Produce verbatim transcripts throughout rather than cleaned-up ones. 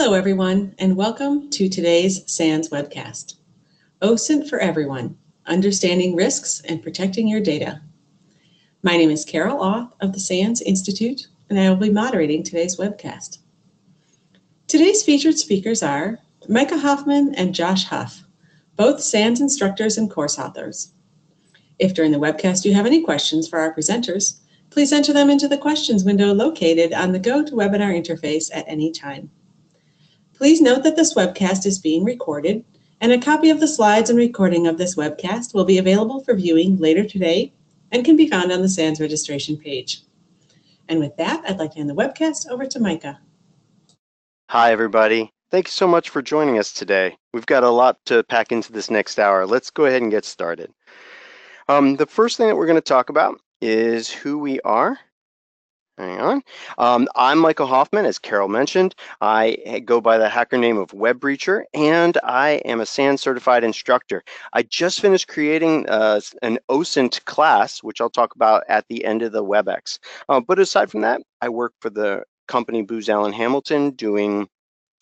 Hello everyone, and welcome to today's SANS webcast. OSINT for Everyone, Understanding Risks and Protecting Your Data. My name is Carol Auth of the SANS Institute, and I will be moderating today's webcast. Today's featured speakers are Micah Hoffman and Josh Huff, both SANS instructors and course authors. If during the webcast you have any questions for our presenters, please enter them into the questions window located on the GoToWebinar interface at any time. Please note that this webcast is being recorded, and a copy of the slides and recording of this webcast will be available for viewing later today and can be found on the SANS registration page. And with that, I'd like to hand the webcast over to Micah. Hi, everybody. Thank you so much for joining us today. We've got a lot to pack into this next hour. Let's go ahead and get started. Um, the first thing that we're going to talk about is who we are. Hang on. Um, I'm Micah Hoffman, as Carol mentioned. I go by the hacker name of WebBreacher, and I am a SANS certified instructor. I just finished creating uh, an OSINT class, which I'll talk about at the end of the WebEx. Uh, but aside from that, I work for the company Booz Allen Hamilton doing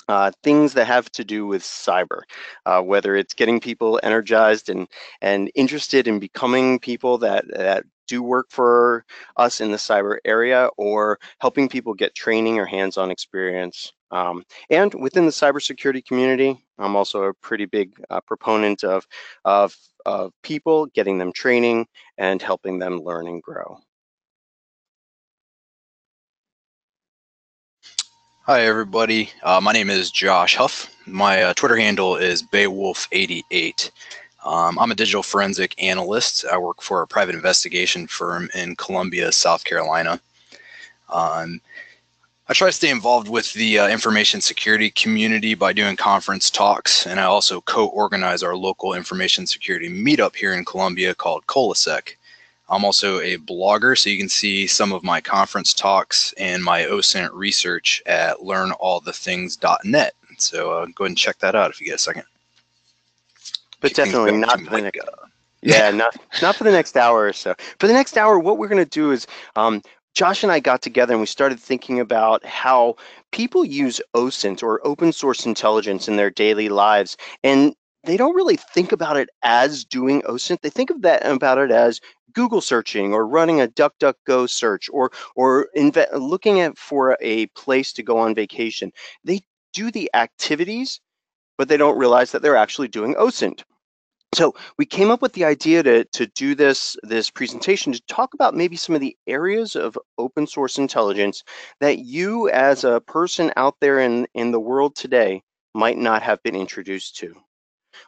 Uh, things that have to do with cyber, uh, whether it's getting people energized and and interested in becoming people that that do work for us in the cyber area, or helping people get training or hands-on experience. Um, and within the cybersecurity community, I'm also a pretty big uh, proponent of, of of people, getting them training and helping them learn and grow. Hi everybody, uh, my name is Josh Huff. My uh, Twitter handle is Beowulf eighty-eight. Um, I'm a digital forensic analyst. I work for a private investigation firm in Columbia, South Carolina. Um, I try to stay involved with the uh, information security community by doing conference talks, and I also co-organize our local information security meetup here in Columbia called ColaSec. I'm also a blogger, so you can see some of my conference talks and my OSINT research at learn all the things dot net. So uh, go ahead and check that out if you get a second. But Keep definitely not for the next, yeah, not, not for the next hour or so. For the next hour, what we're going to do is um, Josh and I got together and we started thinking about how people use OSINT, or open source intelligence, in their daily lives, and they don't really think about it as doing OSINT. They think of that about it as Google searching, or running a DuckDuckGo search, or or looking at for a place to go on vacation. They do the activities, but they don't realize that they're actually doing OSINT. So we came up with the idea to, to do this, this presentation to talk about maybe some of the areas of open source intelligence that you as a person out there in, in the world today might not have been introduced to.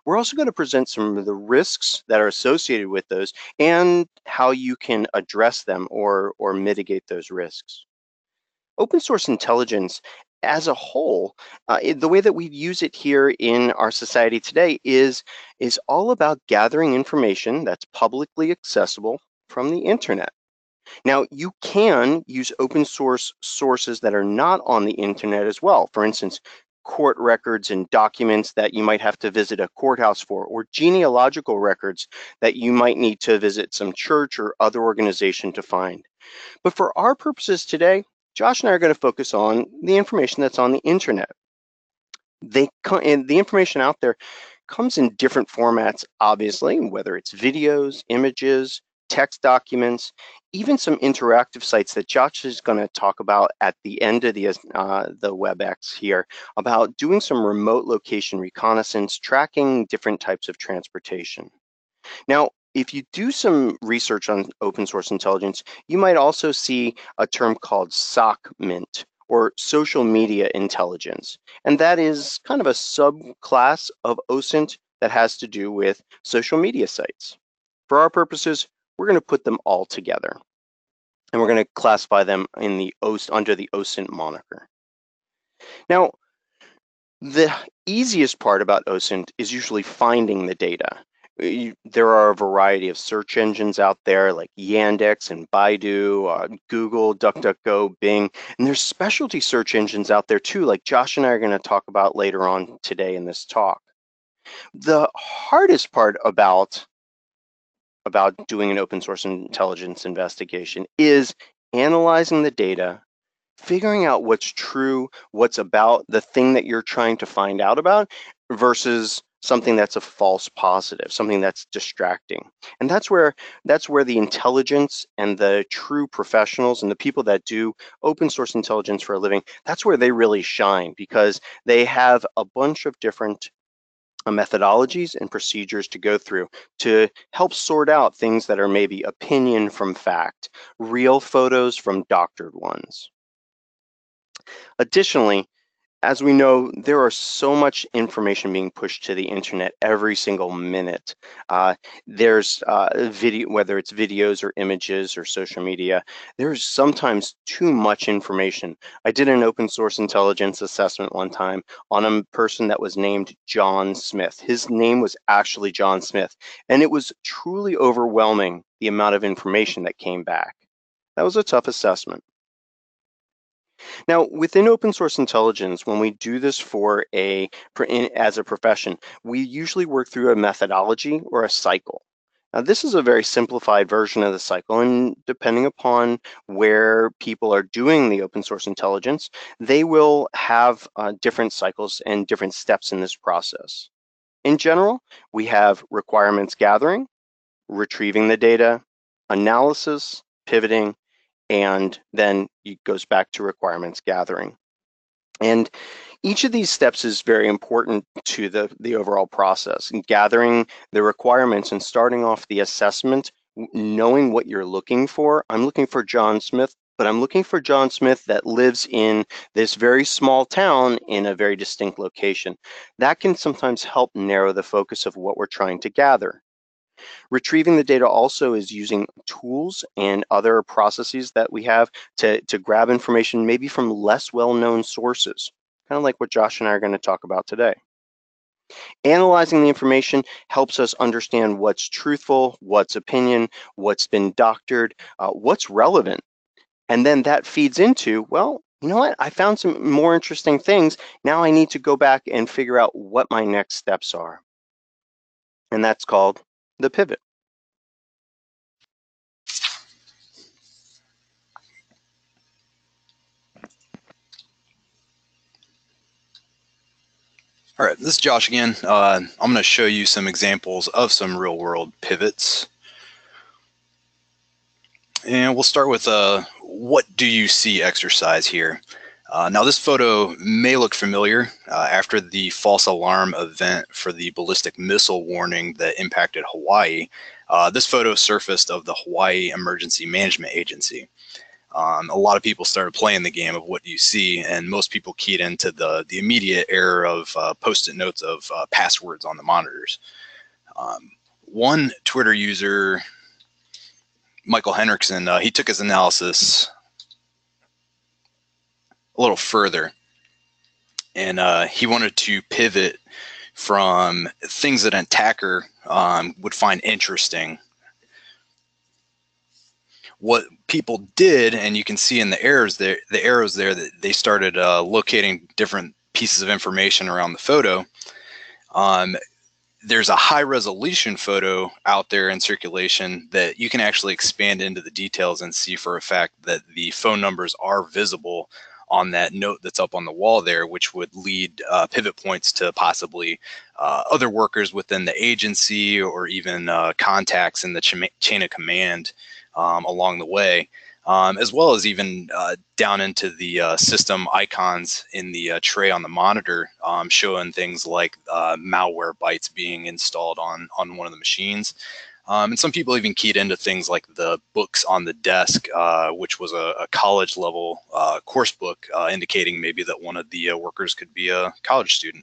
We're also going to present some of the risks that are associated with those and how you can address them or, or mitigate those risks. Open source intelligence as a whole, uh, the way that we use it here in our society today is, is all about gathering information that's publicly accessible from the internet. Now, you can use open source sources that are not on the internet as well. For instance, court records and documents that you might have to visit a courthouse for, or genealogical records that you might need to visit some church or other organization to find. But for our purposes today, Josh and I are going to focus on the information that's on the internet. They and the information out there comes in different formats, obviously, whether it's videos, images, text documents, even some interactive sites that Josh is going to talk about at the end of the, uh, the WebEx here, about doing some remote location reconnaissance, tracking different types of transportation. Now, if you do some research on open source intelligence, you might also see a term called SOCMINT, or social media intelligence. And that is kind of a subclass of OSINT that has to do with social media sites. For our purposes, we're going to put them all together, and we're going to classify them in the OSINT, under the OSINT moniker. Now, the easiest part about OSINT is usually finding the data. You, there are a variety of search engines out there like Yandex and Baidu, uh, Google, DuckDuckGo, Bing, and there's specialty search engines out there too, like Josh and I are going to talk about later on today in this talk. The hardest part about about doing an open source intelligence investigation is analyzing the data, figuring out what's true, what's about the thing that you're trying to find out about versus something that's a false positive, something that's distracting. And that's where that's where the intelligence and the true professionals and the people that do open source intelligence for a living, that's where they really shine, because they have a bunch of different uh, methodologies and procedures to go through to help sort out things that are maybe opinion from fact, real photos from doctored ones. Additionally, as we know, there are so much information being pushed to the internet every single minute. Uh, there's uh, video, whether it's videos or images or social media, there's sometimes too much information. I did an open source intelligence assessment one time on a person that was named John Smith. His name was actually John Smith, and it was truly overwhelming the amount of information that came back. That was a tough assessment. Now, within open source intelligence, when we do this for a for in, as a profession, we usually work through a methodology or a cycle. Now, this is a very simplified version of the cycle, and depending upon where people are doing the open source intelligence, they will have uh, different cycles and different steps in this process. In general, we have requirements gathering, retrieving the data, analysis, pivoting, and then it goes back to requirements gathering. And each of these steps is very important to the, the overall process. And gathering the requirements and starting off the assessment, knowing what you're looking for. I'm looking for John Smith, but I'm looking for John Smith that lives in this very small town in a very distinct location. That can sometimes help narrow the focus of what we're trying to gather. Retrieving the data also is using tools and other processes that we have to, to grab information maybe from less well-known sources, kind of like what Josh and I are going to talk about today. Analyzing the information helps us understand what's truthful, what's opinion, what's been doctored, uh, what's relevant. And then that feeds into, well, you know what? I found some more interesting things. Now I need to go back and figure out what my next steps are. And that's called the pivot. All right, this is Josh again. Uh, I'm going to show you some examples of some real world pivots. And we'll start with a what do you see exercise here. Uh, now this photo may look familiar uh, after the false alarm event for the ballistic missile warning that impacted Hawaii. Uh, this photo surfaced of the Hawaii Emergency Management Agency. Um, a lot of people started playing the game of what do you see, and most people keyed into the, the immediate error of uh, post-it notes of uh, passwords on the monitors. Um, one Twitter user, Michael Henriksen, uh, he took his analysis a little further, and uh, he wanted to pivot from things that an attacker um, would find interesting. What people did, and you can see in the arrows there, the arrows there that they started uh, locating different pieces of information around the photo. Um, there's a high resolution photo out there in circulation that you can actually expand into the details and see for a fact that the phone numbers are visible on that note that's up on the wall there, which would lead uh, pivot points to possibly uh, other workers within the agency or even uh, contacts in the ch chain of command um, along the way, um, as well as even uh, down into the uh, system icons in the uh, tray on the monitor, um, showing things like uh, Malwarebytes being installed on, on one of the machines. Um, and some people even keyed into things like the books on the desk, uh, which was a, a college level uh, course book, uh, indicating maybe that one of the uh, workers could be a college student.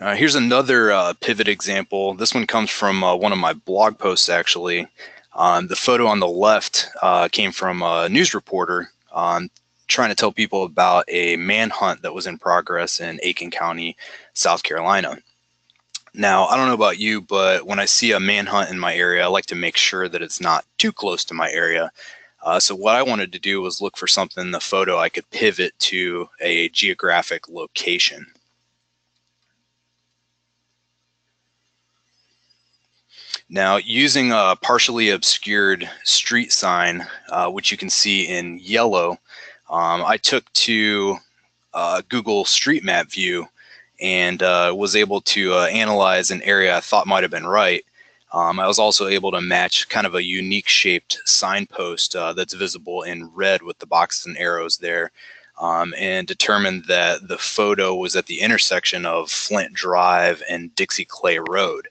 Uh, here's another uh, pivot example. This one comes from uh, one of my blog posts, actually. Um, the photo on the left uh, came from a news reporter on trying to tell people about a manhunt that was in progress in Aiken County, South Carolina. Now, I don't know about you, but when I see a manhunt in my area, I like to make sure that it's not too close to my area. Uh, so what I wanted to do was look for something in the photo I could pivot to a geographic location. Now, using a partially obscured street sign, uh, which you can see in yellow, um, I took to uh, Google Street Map View and uh, was able to uh, analyze an area I thought might have been right. Um, I was also able to match kind of a unique shaped signpost uh, that's visible in red with the boxes and arrows there, um, and determined that the photo was at the intersection of Flint Drive and Dixie Clay Road.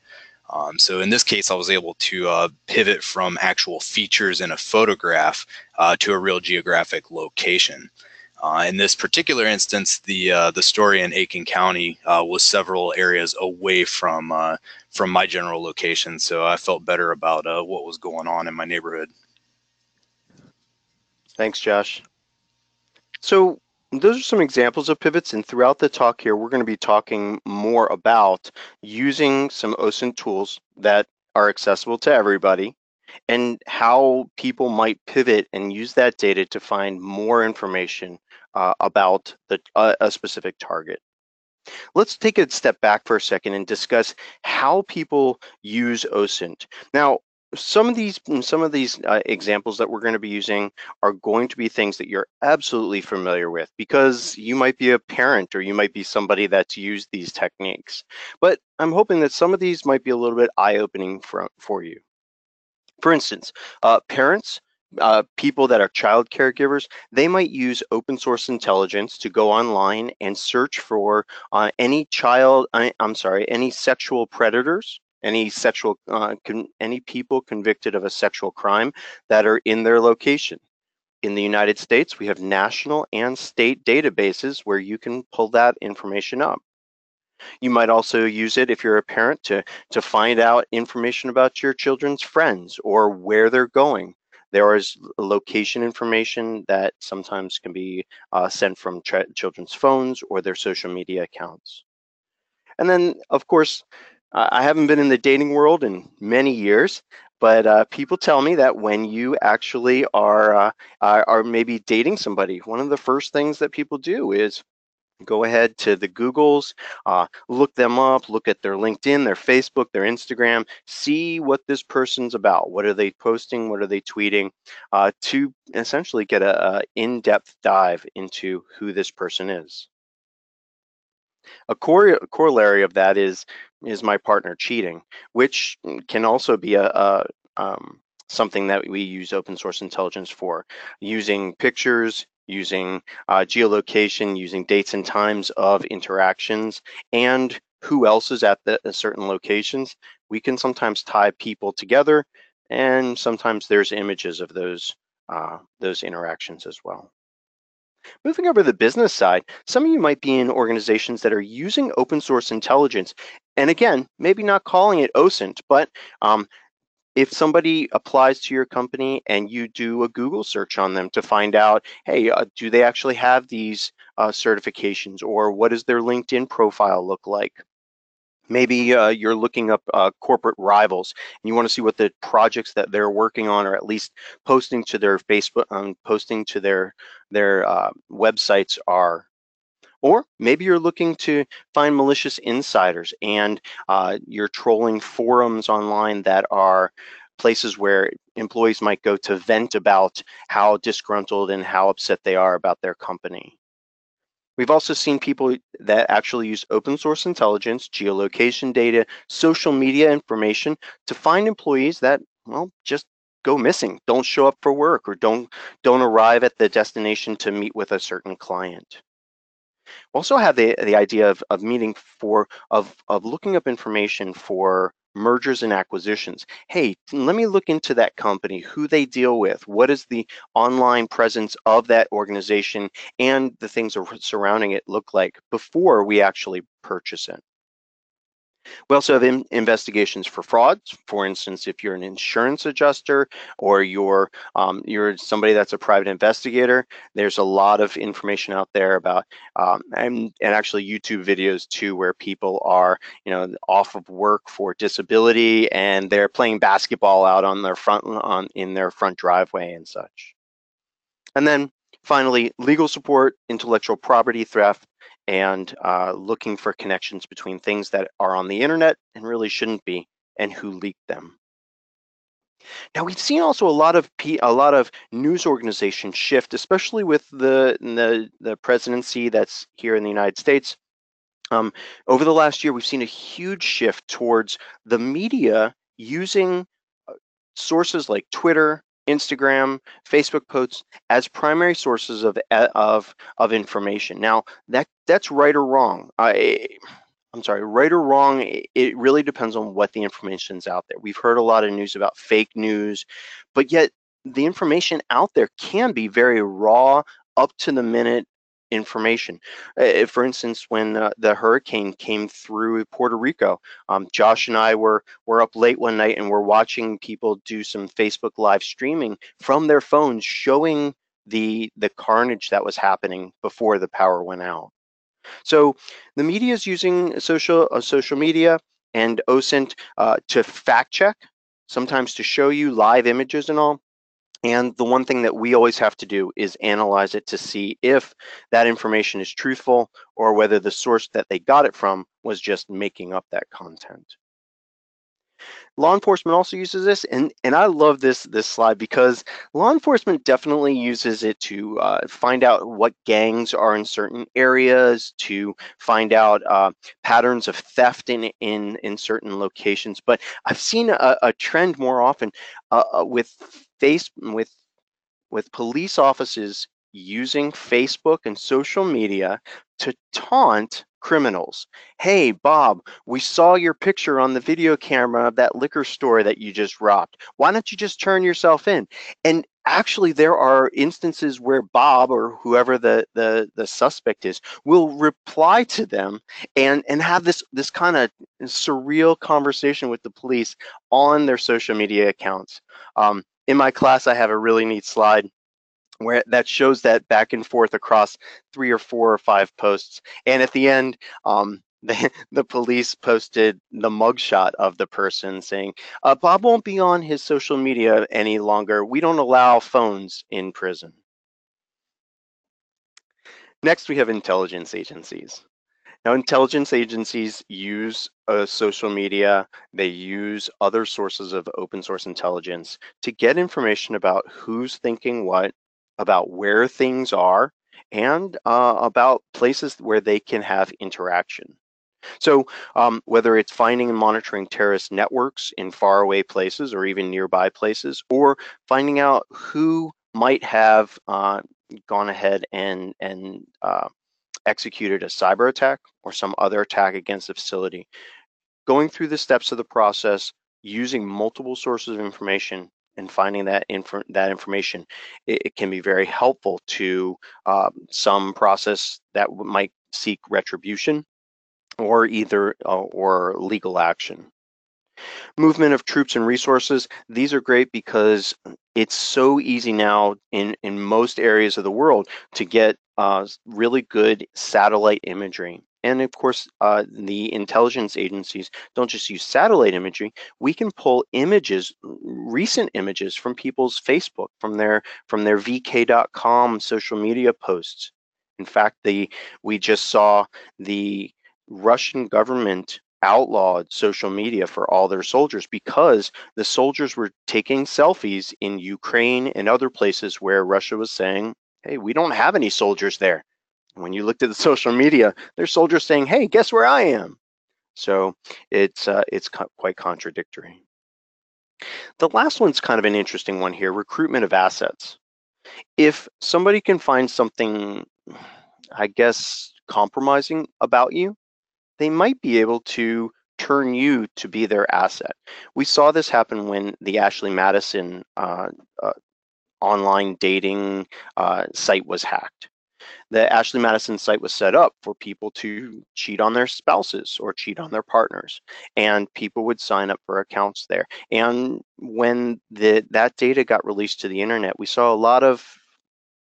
Um, so in this case, I was able to uh, pivot from actual features in a photograph uh, to a real geographic location. Uh, in this particular instance, the uh, the story in Aiken County uh, was several areas away from uh, from my general location, so I felt better about uh, what was going on in my neighborhood. Thanks, Josh. So those are some examples of pivots, and throughout the talk here, we're going to be talking more about using some OSINT tools that are accessible to everybody, and how people might pivot and use that data to find more information uh, about the, uh, a specific target. Let's take a step back for a second and discuss how people use OSINT. Now, some of these some of these uh, examples that we're going to be using are going to be things that you're absolutely familiar with, because you might be a parent or you might be somebody that's used these techniques. But I'm hoping that some of these might be a little bit eye-opening for, for you. For instance, uh, parents, uh, people that are child caregivers, they might use open source intelligence to go online and search for uh, any child, I, I'm sorry, any sexual predators, any sexual, uh, con any people convicted of a sexual crime that are in their location. In the United States, we have national and state databases where you can pull that information up. You might also use it if you're a parent to, to find out information about your children's friends or where they're going. There is location information that sometimes can be uh, sent from children's phones or their social media accounts. And then, of course, uh, I haven't been in the dating world in many years, but uh, people tell me that when you actually are, uh, are maybe dating somebody, one of the first things that people do is go ahead to the Googles, uh, look them up, look at their LinkedIn, their Facebook, their Instagram, see what this person's about. What are they posting? What are they tweeting? Uh, to essentially get a, a in-depth dive into who this person is. A cor- corollary of that is, is my partner cheating, which can also be a, a um, something that we use open source intelligence for, using pictures, using uh, geolocation, using dates and times of interactions, and who else is at the at certain locations. We can sometimes tie people together, and sometimes there's images of those, uh, those interactions as well. Moving over to the business side, some of you might be in organizations that are using open source intelligence, and again, maybe not calling it OSINT, but um, if somebody applies to your company and you do a Google search on them to find out, hey, uh, do they actually have these uh, certifications, or what does their LinkedIn profile look like? Maybe uh, you're looking up uh, corporate rivals and you want to see what the projects that they're working on, or at least posting to their Facebook, um, posting to their, their uh, websites are. Or maybe you're looking to find malicious insiders and uh, you're trolling forums online that are places where employees might go to vent about how disgruntled and how upset they are about their company. We've also seen people that actually use open source intelligence, geolocation data, social media information to find employees that, well, just go missing, don't show up for work, or don't, don't arrive at the destination to meet with a certain client. We also have the, the idea of, of meeting for, of, of looking up information for mergers and acquisitions. Hey, let me look into that company, who they deal with, what is the online presence of that organization and the things surrounding it look like before we actually purchase it. We also have in investigations for frauds. For instance, if you're an insurance adjuster or you're um, you're somebody that's a private investigator, there's a lot of information out there about um, and, and actually YouTube videos too, where people are you know off of work for disability and they're playing basketball out on their front on in their front driveway and such. And then finally, legal support, intellectual property theft, and uh, looking for connections between things that are on the internet and really shouldn't be, and who leaked them. Now we've seen also a lot of P, a lot of news organizations shift, especially with the the, the presidency that's here in the United States. Um, over the last year, we've seen a huge shift towards the media using sources like Twitter, Instagram, Facebook posts as primary sources of of of information. Now that that's right or wrong. I, I'm sorry, right or wrong, it really depends on what the information's out there. We've heard a lot of news about fake news, but yet the information out there can be very raw, up to the minute information. Uh, for instance, when uh, the hurricane came through Puerto Rico, um, Josh and I were, were up late one night and we're watching people do some Facebook live streaming from their phones showing the, the carnage that was happening before the power went out. So the media is using social uh, social media and OSINT uh, to fact check, sometimes to show you live images and all. And the one thing that we always have to do is analyze it to see if that information is truthful or whether the source that they got it from was just making up that content. Law enforcement also uses this, and, and I love this, this slide because law enforcement definitely uses it to uh, find out what gangs are in certain areas, to find out uh, patterns of theft in, in, in certain locations. But I've seen a, a trend more often uh, with, face, with, with police officers using Facebook and social media to taunt criminals. Hey, Bob, we saw your picture on the video camera of that liquor store that you just robbed. Why don't you just turn yourself in? And actually, there are instances where Bob or whoever the, the, the suspect is will reply to them and, and have this, this kind of surreal conversation with the police on their social media accounts. Um, in my class, I have a really neat slide where that shows that back and forth across three or four or five posts. And at the end, um, the, the police posted the mugshot of the person saying, uh, Bob won't be on his social media any longer. We don't allow phones in prison. Next, we have intelligence agencies. Now, intelligence agencies use uh, social media, they use other sources of open source intelligence to get information about who's thinking what, about where things are, and uh, about places where they can have interaction. So um, whether it's finding and monitoring terrorist networks in faraway places or even nearby places, or finding out who might have uh, gone ahead and, and uh, executed a cyber attack or some other attack against the facility, going through the steps of the process, using multiple sources of information, and finding that inf that information, it, it can be very helpful to um, some process that might seek retribution, or either uh, or legal action. Movement of troops and resources. These are great because it's so easy now in in most areas of the world to get uh, really good satellite imagery. And of course, uh, the intelligence agencies don't just use satellite imagery. We can pull images, recent images from people's Facebook, from their from their V K dot com social media posts. In fact, the we just saw the Russian government outlawed social media for all their soldiers because the soldiers were taking selfies in Ukraine and other places where Russia was saying, "Hey, we don't have any soldiers there." When you looked at the social media, there's soldiers saying, "Hey, guess where I am?" So it's uh, it's co quite contradictory. The last one's kind of an interesting one here: recruitment of assets. If somebody can find something, I guess, compromising about you, they might be able to turn you to be their asset. We saw this happen when the Ashley Madison uh, uh, online dating uh, site was hacked. The Ashley Madison site was set up for people to cheat on their spouses or cheat on their partners, and people would sign up for accounts there. And when the, that data got released to the internet, we saw a lot of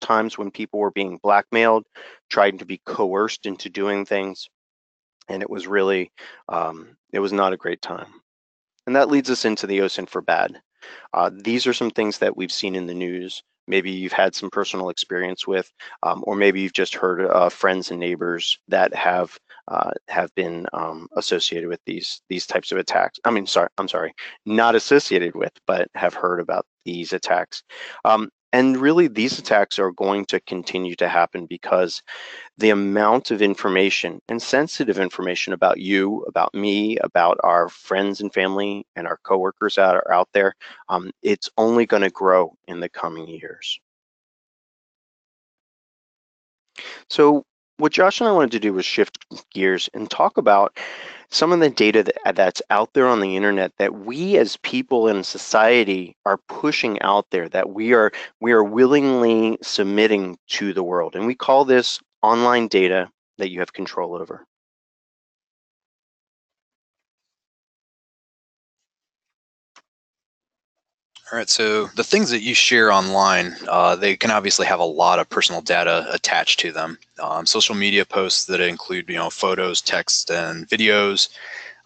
times when people were being blackmailed, trying to be coerced into doing things, and it was really, um, it was not a great time. And that leads us into the OSINT for bad. Uh, these are some things that we've seen in the news. Maybe you've had some personal experience with, um, or maybe you've just heard uh, friends and neighbors that have uh, have been um, associated with these these types of attacks. I mean, sorry, I'm sorry, not associated with, but have heard about these attacks. Um, and really, these attacks are going to continue to happen because the amount of information and sensitive information about you, about me, about our friends and family and our coworkers that are out there, um, it's only going to grow in the coming years. So what Josh and I wanted to do was shift gears and talk about some of the data that, that's out there on the internet that we as people in society are pushing out there, that we are we are willingly submitting to the world. And we call this online data that you have control over. All right, so the things that you share online, uh, they can obviously have a lot of personal data attached to them. Um, social media posts that include, you know, photos, text, and videos.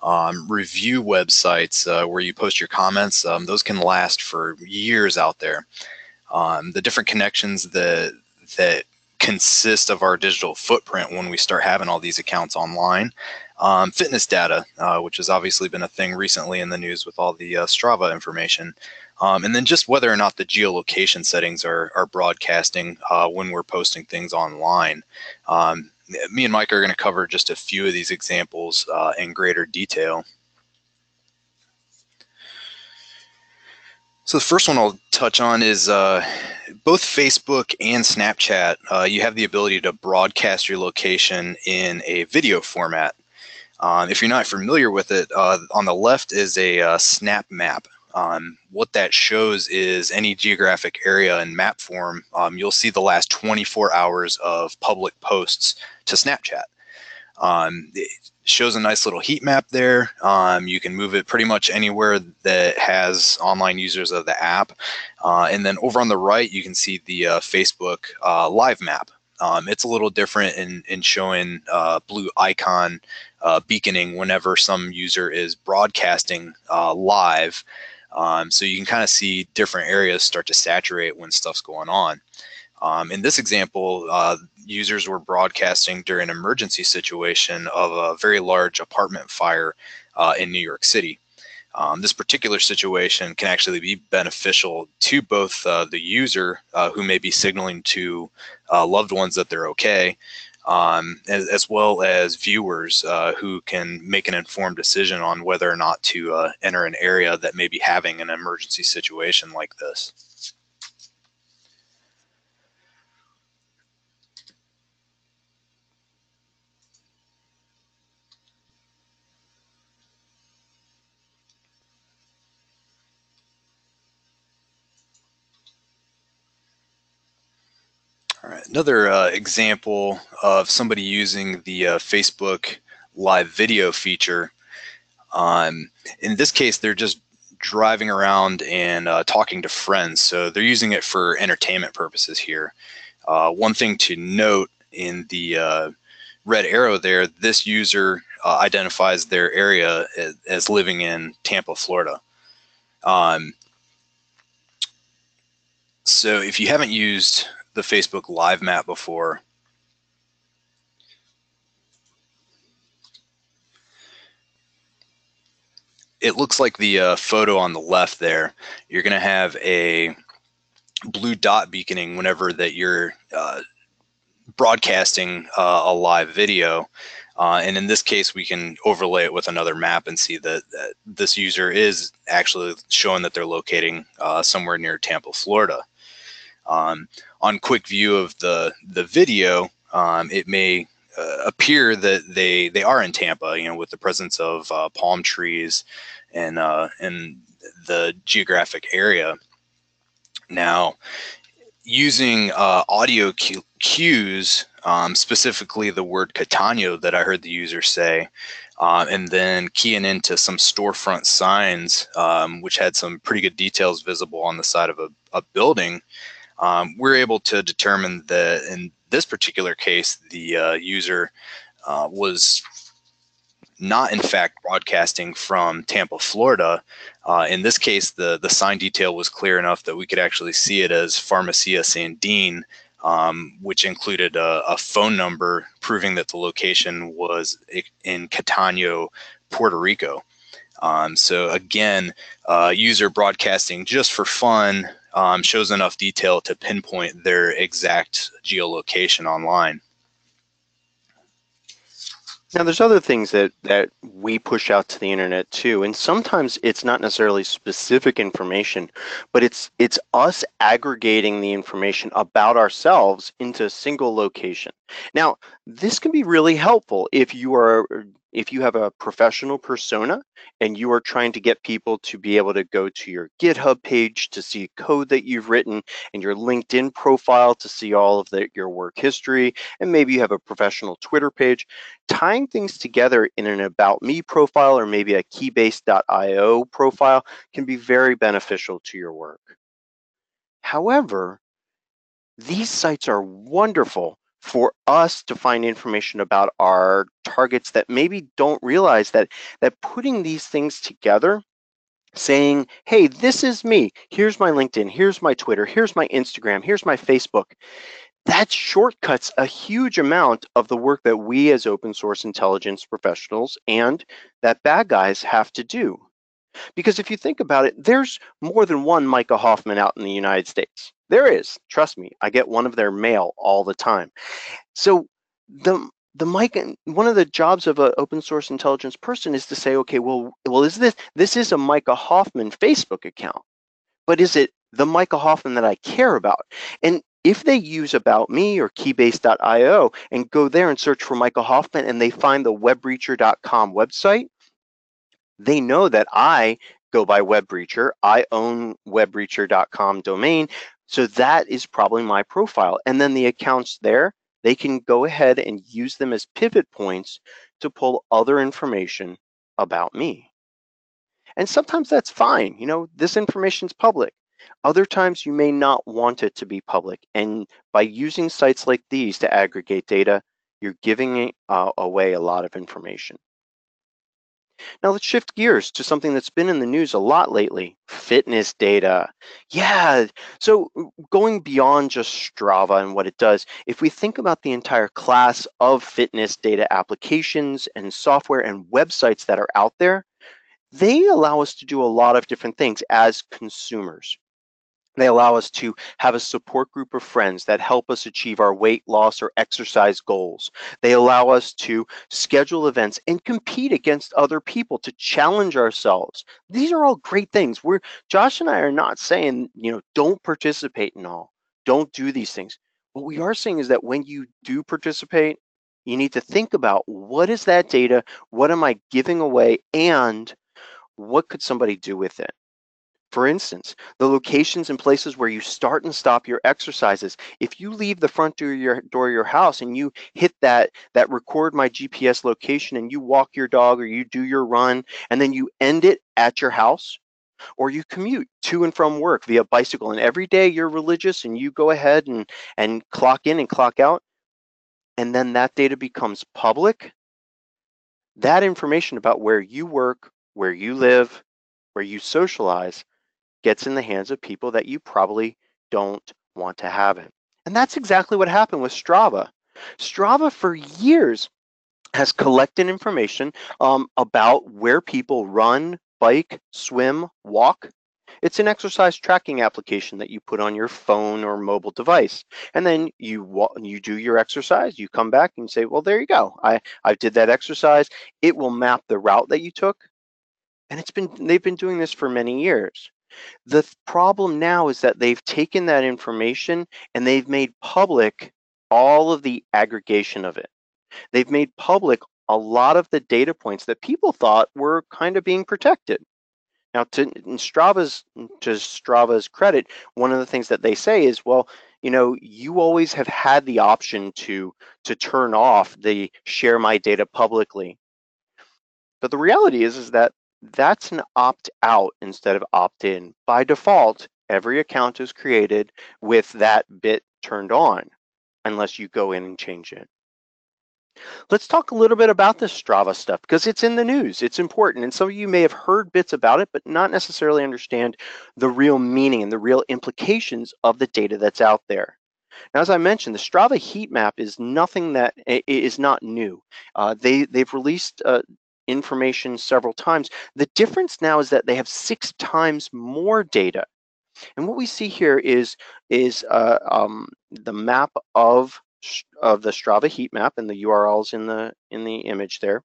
Um, review websites uh, where you post your comments. Um, those can last for years out there. Um, the different connections that that consist of our digital footprint when we start having all these accounts online. Um, fitness data, uh, which has obviously been a thing recently in the news with all the uh, Strava information. Um, and then just whether or not the geolocation settings are, are broadcasting uh, when we're posting things online. Um, me and Mike are going to cover just a few of these examples uh, in greater detail. So the first one I'll touch on is uh, both Facebook and Snapchat. Uh, you have the ability to broadcast your location in a video format. Um, if you're not familiar with it, uh, on the left is a uh, Snap Map. Um, what that shows is any geographic area in map form. Um, you'll see the last twenty-four hours of public posts to Snapchat. Um, it shows a nice little heat map there. Um, you can move it pretty much anywhere that has online users of the app. Uh, and then over on the right, you can see the uh, Facebook uh, live map. Um, it's a little different in, in showing uh, blue icon uh, beaconing whenever some user is broadcasting uh, live. Um, so you can kind of see different areas start to saturate when stuff's going on. Um, in this example, uh, users were broadcasting during an emergency situation of a very large apartment fire uh, in New York City. Um, this particular situation can actually be beneficial to both uh, the user uh, who may be signaling to uh, loved ones that they're okay, um, as, as well as viewers uh, who can make an informed decision on whether or not to uh, enter an area that may be having an emergency situation like this. All right, another uh, example of somebody using the uh, Facebook live video feature. Um, in this case, they're just driving around and uh, talking to friends. So they're using it for entertainment purposes here. Uh, one thing to note in the uh, red arrow there, this user uh, identifies their area as, as living in Tampa, Florida. Um, so if you haven't used the Facebook live map before, it looks like the uh, photo on the left there, you're going to have a blue dot beaconing whenever that you're uh, broadcasting uh, a live video. Uh, and in this case, we can overlay it with another map and see that, that this user is actually showing that they're locating uh, somewhere near Tampa, Florida. Um, on quick view of the the video, um, it may uh, appear that they they are in Tampa, you know, with the presence of uh, palm trees and uh, and the geographic area. Now, using uh, audio cu cues, um, specifically the word Catania that I heard the user say, uh, and then keying into some storefront signs, um, which had some pretty good details visible on the side of a, a building. Um, we're able to determine that in this particular case, the uh, user uh, was not in fact broadcasting from Tampa, Florida. Uh, in this case, the, the sign detail was clear enough that we could actually see it as Farmacia Sandin, um, which included a, a phone number proving that the location was in Catano, Puerto Rico. Um, so again, uh, user broadcasting just for fun um, shows enough detail to pinpoint their exact geolocation online. Now, there's other things that, that we push out to the internet too, and sometimes it's not necessarily specific information, but it's it's us aggregating the information about ourselves into a single location. Now, this can be really helpful if you are if you have a professional persona and you are trying to get people to be able to go to your GitHub page to see code that you've written and your LinkedIn profile to see all of the, your work history, and maybe you have a professional Twitter page. Tying things together in an About Me profile or maybe a Keybase dot i o profile can be very beneficial to your work. However, these sites are wonderful for us to find information about our targets that maybe don't realize that that putting these things together, saying, hey, this is me, here's my LinkedIn, here's my Twitter, here's my Instagram, here's my Facebook, that shortcuts a huge amount of the work that we as open source intelligence professionals and that bad guys have to do. Because if you think about it, there's more than one Micah Hoffman out in the United States. There is, trust me, I get one of their mail all the time. So the the Micah, one of the jobs of an open source intelligence person is to say, okay, well, well, is this this is a Micah Hoffman Facebook account, but is it the Micah Hoffman that I care about? And if they use About Me or Keybase dot i o and go there and search for Micah Hoffman and they find the web breacher dot com website, they know that I go by WebBreacher, I own web breacher dot com domain. So that is probably my profile. And then the accounts there, they can go ahead and use them as pivot points to pull other information about me. And sometimes that's fine. You know, this information's public. Other times you may not want it to be public. And by using sites like these to aggregate data, you're giving uh, away a lot of information. Now let's shift gears to something that's been in the news a lot lately, fitness data. Yeah, so going beyond just Strava and what it does, if we think about the entire class of fitness data applications and software and websites that are out there, they allow us to do a lot of different things as consumers. They allow us to have a support group of friends that help us achieve our weight loss or exercise goals. They allow us to schedule events and compete against other people to challenge ourselves. These are all great things. We're, Josh and I are not saying, you know, don't participate in all. Don't do these things. What we are saying is that when you do participate, you need to think about what is that data, what am I giving away, and what could somebody do with it? For instance, the locations and places where you start and stop your exercises. If you leave the front door of your, door of your house and you hit that, that record my G P S location and you walk your dog or you do your run and then you end it at your house, or you commute to and from work via bicycle and every day you're religious and you go ahead and, and clock in and clock out, and then that data becomes public, that information about where you work, where you live, where you socialize, gets in the hands of people that you probably don't want to have it. And that's exactly what happened with Strava. Strava for years has collected information um, about where people run, bike, swim, walk. It's an exercise tracking application that you put on your phone or mobile device. And then you you do your exercise, you come back and say, well, there you go. I, I did that exercise. It will map the route that you took. And it's been they've been doing this for many years. The problem now is that they've taken that information and they've made public all of the aggregation of it. They've made public a lot of the data points that people thought were kind of being protected. Now, to Strava's, to Strava's credit, one of the things that they say is, well, you know, you always have had the option to, to turn off the share my data publicly. But the reality is, is that that's an opt-out instead of opt-in. By default, every account is created with that bit turned on, unless you go in and change it. Let's talk a little bit about this Strava stuff, because it's in the news, it's important, and some of you may have heard bits about it, but not necessarily understand the real meaning and the real implications of the data that's out there. Now, as I mentioned, the Strava heat map is nothing that is not new. Uh, they, they've released uh, information several times. The difference now is that they have six times more data. And what we see here is, is uh, um, the map of, of the Strava heat map and the U R Ls in the, in the image there.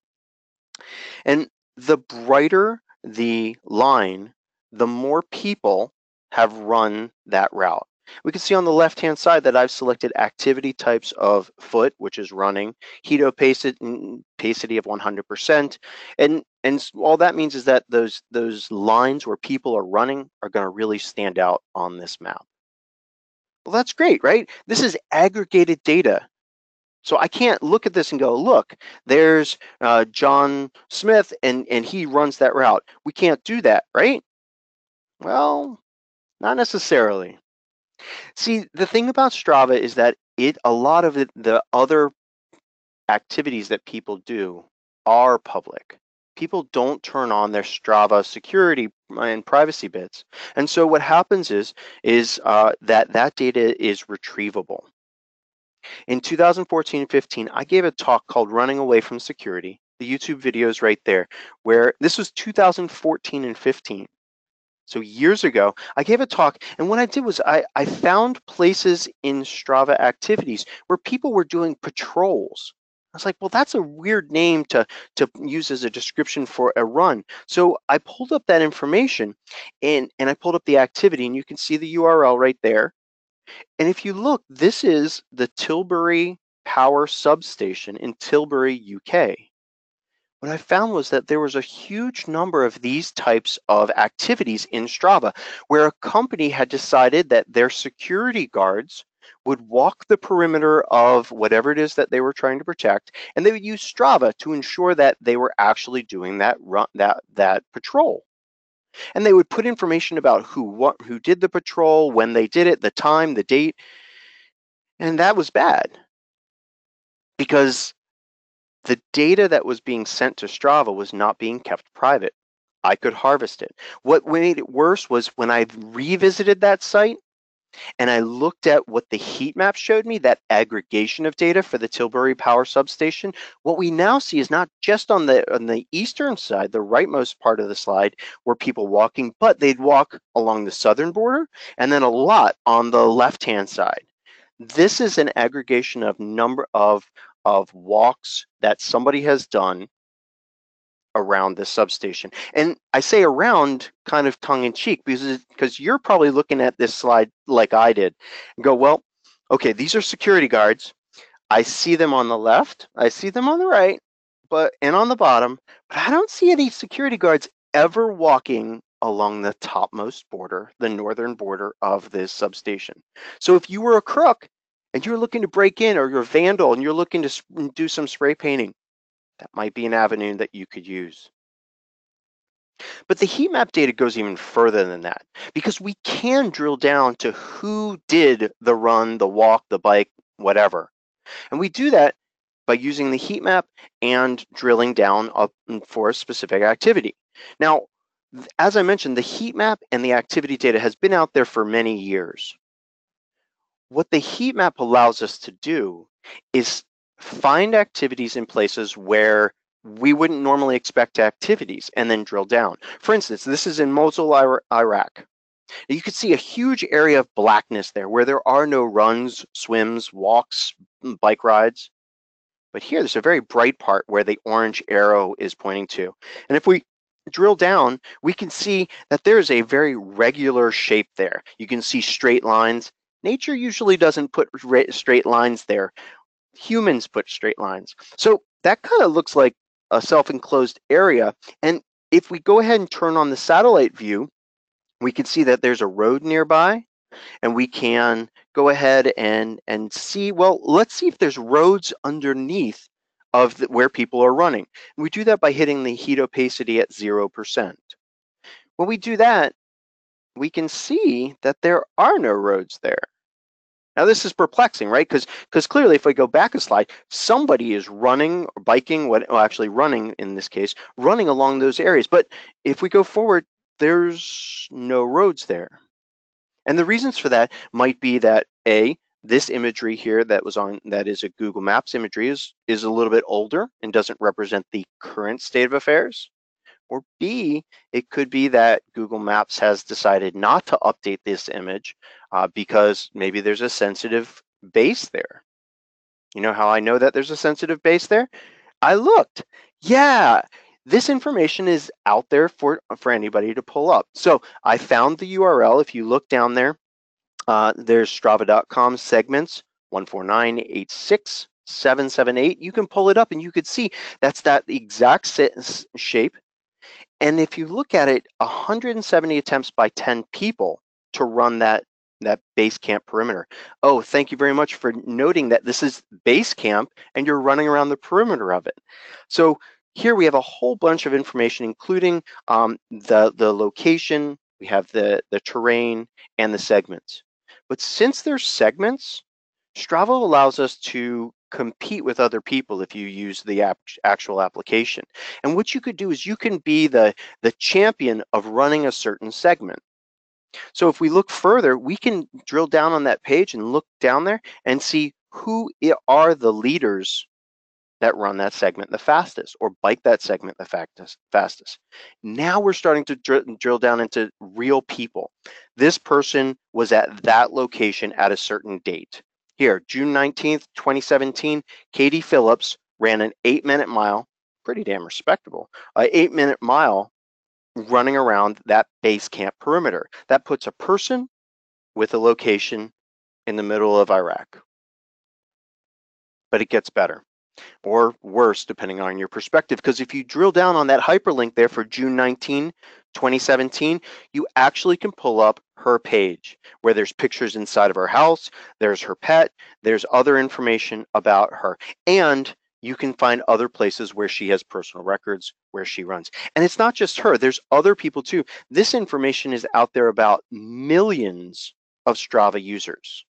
And the brighter the line, the more people have run that route. We can see on the left-hand side that I've selected activity types of foot, which is running, heat opacity of one hundred percent, and and all that means is that those those lines where people are running are going to really stand out on this map. Well, that's great, right? This is aggregated data, so I can't look at this and go, look, there's uh, John Smith, and and he runs that route. We can't do that, right? Well, not necessarily. See, the thing about Strava is that it a lot of it, the other activities that people do are public. People don't turn on their Strava security and privacy bits, and so what happens is is uh, that that data is retrievable. In two thousand fourteen fifteen, I gave a talk called "Running Away from Security." The YouTube video is right there. Where this was two thousand fourteen and fifteen. So years ago, I gave a talk, and what I did was I, I found places in Strava activities where people were doing patrols. I was like, well, that's a weird name to, to use as a description for a run. So I pulled up that information, and, and I pulled up the activity, and you can see the U R L right there. And if you look, this is the Tilbury Power substation in Tilbury, U K. What I found was that there was a huge number of these types of activities in Strava where a company had decided that their security guards would walk the perimeter of whatever it is that they were trying to protect, and they would use Strava to ensure that they were actually doing that run, that that patrol. And they would put information about who what who did the patrol, when they did it, the time, the date. And that was bad, because the data that was being sent to Strava was not being kept private. I could harvest it. What made it worse was when I revisited that site and I looked at what the heat map showed me, that aggregation of data for the Tilbury Power substation, what we now see is not just on the on the eastern side, the rightmost part of the slide, were people walking, but they'd walk along the southern border and then a lot on the left-hand side. This is an aggregation of number of of walks that somebody has done around this substation. And I say around kind of tongue in cheek, because because you're probably looking at this slide like I did and go, well, okay, these are security guards. I see them on the left, I see them on the right, but and on the bottom, but I don't see any security guards ever walking along the topmost border, the northern border of this substation. So if you were a crook, and you're looking to break in, or you're a vandal and you're looking to do some spray painting, that might be an avenue that you could use. But the heat map data goes even further than that, because we can drill down to who did the run, the walk, the bike, whatever. And we do that by using the heat map and drilling down up for a specific activity. Now, as I mentioned, the heat map and the activity data has been out there for many years. What the heat map allows us to do is find activities in places where we wouldn't normally expect activities and then drill down. For instance, this is in Mosul, Iraq. You could see a huge area of blackness there where there are no runs, swims, walks, bike rides. But here there's a very bright part where the orange arrow is pointing to. And if we drill down, we can see that there is a very regular shape there. You can see straight lines. Nature usually doesn't put straight lines there. Humans put straight lines. So that kind of looks like a self-enclosed area. And if we go ahead and turn on the satellite view, we can see that there's a road nearby, and we can go ahead and, and see, well, let's see if there's roads underneath of the, where people are running. And we do that by hitting the heat opacity at zero percent. When we do that, we can see that there are no roads there. Now this is perplexing, right? Because because clearly if I go back a slide, somebody is running or biking, what well, actually running in this case, running along those areas. But if we go forward, there's no roads there. And the reasons for that might be that A, This imagery here that was on, that is a Google Maps imagery, is, is a little bit older and doesn't represent the current state of affairs. Or B, it could be that Google Maps has decided not to update this image uh, because maybe there's a sensitive base there. You know how I know that there's a sensitive base there? I looked. Yeah, this information is out there for, for anybody to pull up. So I found the U R L. If you look down there, uh, there's strava dot com segments one four nine eight six seven seven eight. You can pull it up and you could see that's that exact shape. And if you look at it, one hundred seventy attempts by ten people to run that, that base camp perimeter. Oh, thank you very much for noting that this is base camp and you're running around the perimeter of it. So here we have a whole bunch of information, including um, the, the location, we have the, the terrain, and the segments. But since there's segments, Strava allows us to compete with other people if you use the app, actual application. And what you could do is you can be the, the champion of running a certain segment. So if we look further, we can drill down on that page and look down there and see who are the leaders that run that segment the fastest or bike that segment the fastest. Now we're starting to dr- drill down into real people. This person was at that location at a certain date. Here, June nineteenth, twenty seventeen, Katie Phillips ran an eight minute mile, pretty damn respectable, uh, eight minute mile running around that base camp perimeter. That puts a person with a location in the middle of Iraq. But it gets better or worse depending on your perspective, because if you drill down on that hyperlink there for June nineteenth, twenty seventeen, you actually can pull up her page where there's pictures inside of her house, there's her pet, there's other information about her, and you can find other places where she has personal records, where she runs. And it's not just her, there's other people too. This information is out there about millions of Strava users.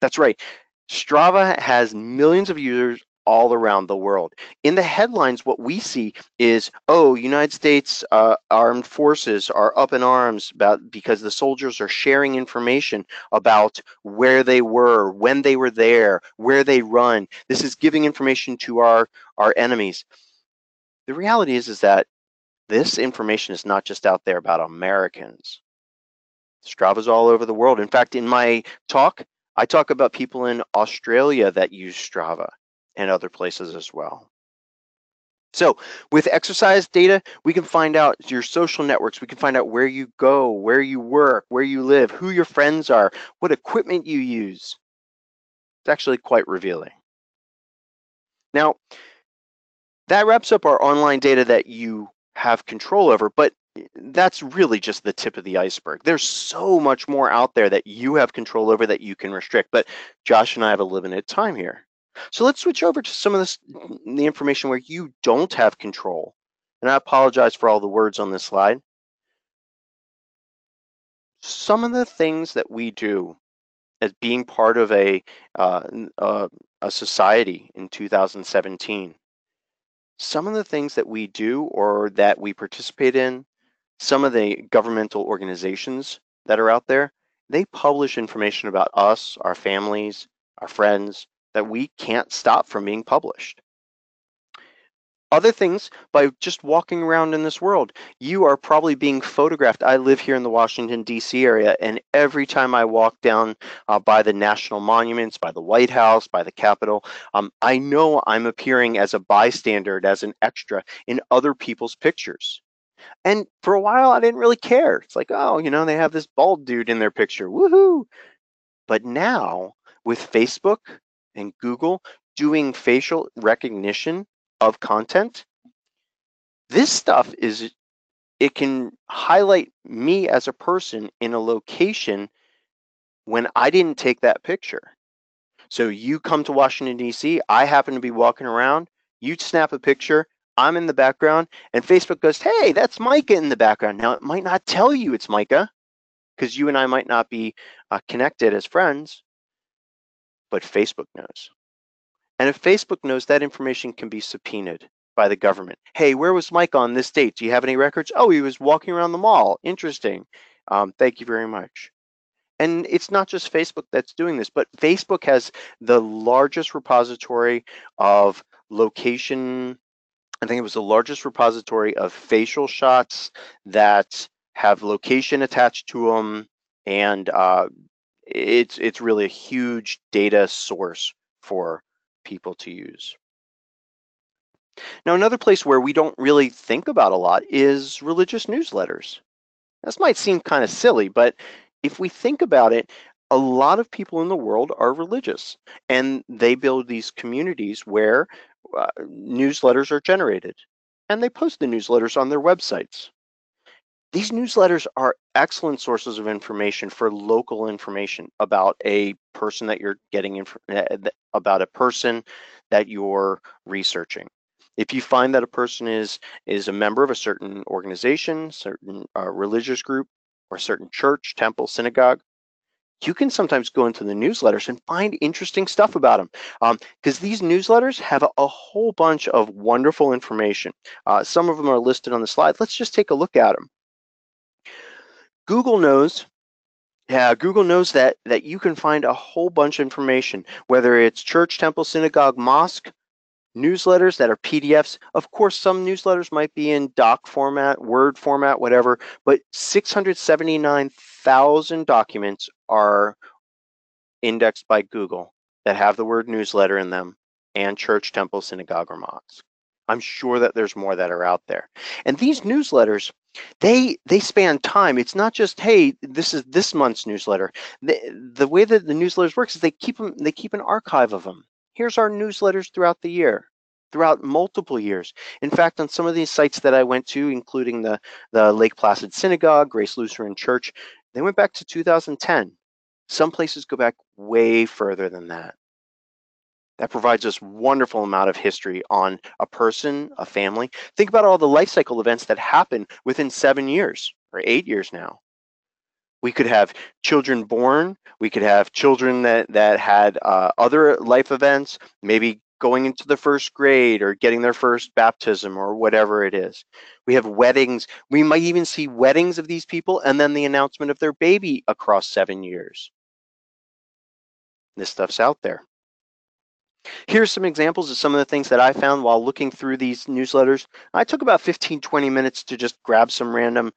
That's right, Strava has millions of users all around the world. In the headlines, what we see is, oh, United States uh, armed forces are up in arms about because the soldiers are sharing information about where they were, when they were there, where they run. This is giving information to our, our enemies. The reality is, is that this information is not just out there about Americans. Strava's all over the world. In fact, in my talk, I talk about people in Australia that use Strava, and other places as well. So with exercise data, we can find out your social networks, we can find out where you go, where you work, where you live, who your friends are, what equipment you use. It's actually quite revealing. Now, that wraps up our online data that you have control over, but that's really just the tip of the iceberg. There's so much more out there that you have control over that you can restrict, but Josh and I have a limited time here. So let's switch over to some of this, the information where you don't have control. And I apologize for all the words on this slide. Some of the things that we do as being part of a, uh, uh, a society in two thousand seventeen, some of the things that we do or that we participate in, some of the governmental organizations that are out there, they publish information about us, our families, our friends, that we can't stop from being published. Other things, by just walking around in this world, you are probably being photographed. I live here in the Washington, D C area, and every time I walk down uh, by the national monuments, by the White House, by the Capitol, um, I know I'm appearing as a bystander, as an extra in other people's pictures. And for a while, I didn't really care. It's like, oh, you know, they have this bald dude in their picture, woohoo. But now, with Facebook, and Google doing facial recognition of content, this stuff is, it can highlight me as a person in a location when I didn't take that picture. So you come to Washington, D C, I happen to be walking around, you snap a picture, I'm in the background, and Facebook goes, hey, that's Micah in the background. Now, it might not tell you it's Micah, because you and I might not be uh, connected as friends, but Facebook knows. And if Facebook knows, that information can be subpoenaed by the government. Hey, where was Mike on this date? Do you have any records? Oh, he was walking around the mall. Interesting. Um, thank you very much. And it's not just Facebook that's doing this, but Facebook has the largest repository of location. I think it was the largest repository of facial shots that have location attached to them, and uh, it's it's really a huge data source for people to use. Now, another place where we don't really think about a lot is religious newsletters. This might seem kind of silly, but if we think about it, a lot of people in the world are religious, and they build these communities where uh, newsletters are generated, and they post the newsletters on their websites. These newsletters are excellent sources of information for local information about a person that you're getting inf- about a person that you're researching. If you find that a person is is a member of a certain organization, certain uh, religious group, or certain church, temple, synagogue, you can sometimes go into the newsletters and find interesting stuff about them, um, because these newsletters have a, a whole bunch of wonderful information. Uh, some of them are listed on the slide. Let's just take a look at them. Google knows. Yeah, Google knows that that you can find a whole bunch of information, whether it's church, temple, synagogue, mosque. Newsletters that are P D Fs. Of course, some newsletters might be in doc format, Word format, whatever, but six hundred seventy-nine thousand documents are indexed by Google that have the word newsletter in them, and church, temple, synagogue, or mosque. I'm sure that there's more that are out there. And these newsletters, they they span time. It's not just, hey, this is this month's newsletter. The, the way that the newsletters works is they keep them, they keep an archive of them. Here's our newsletters throughout the year, throughout multiple years. In fact, on some of these sites that I went to, including the, the Lake Placid Synagogue, Grace Lutheran Church, they went back to two thousand ten. Some places go back way further than that. That provides us a wonderful amount of history on a person, a family. Think about all the life cycle events that happen within seven years or eight years now. We could have children born, we could have children that, that had uh, other life events, maybe going into the first grade or getting their first baptism or whatever it is. We have weddings. We might even see weddings of these people and then the announcement of their baby across seven years. This stuff's out there. Here's some examples of some of the things that I found while looking through these newsletters. I took about fifteen, twenty minutes to just grab some random,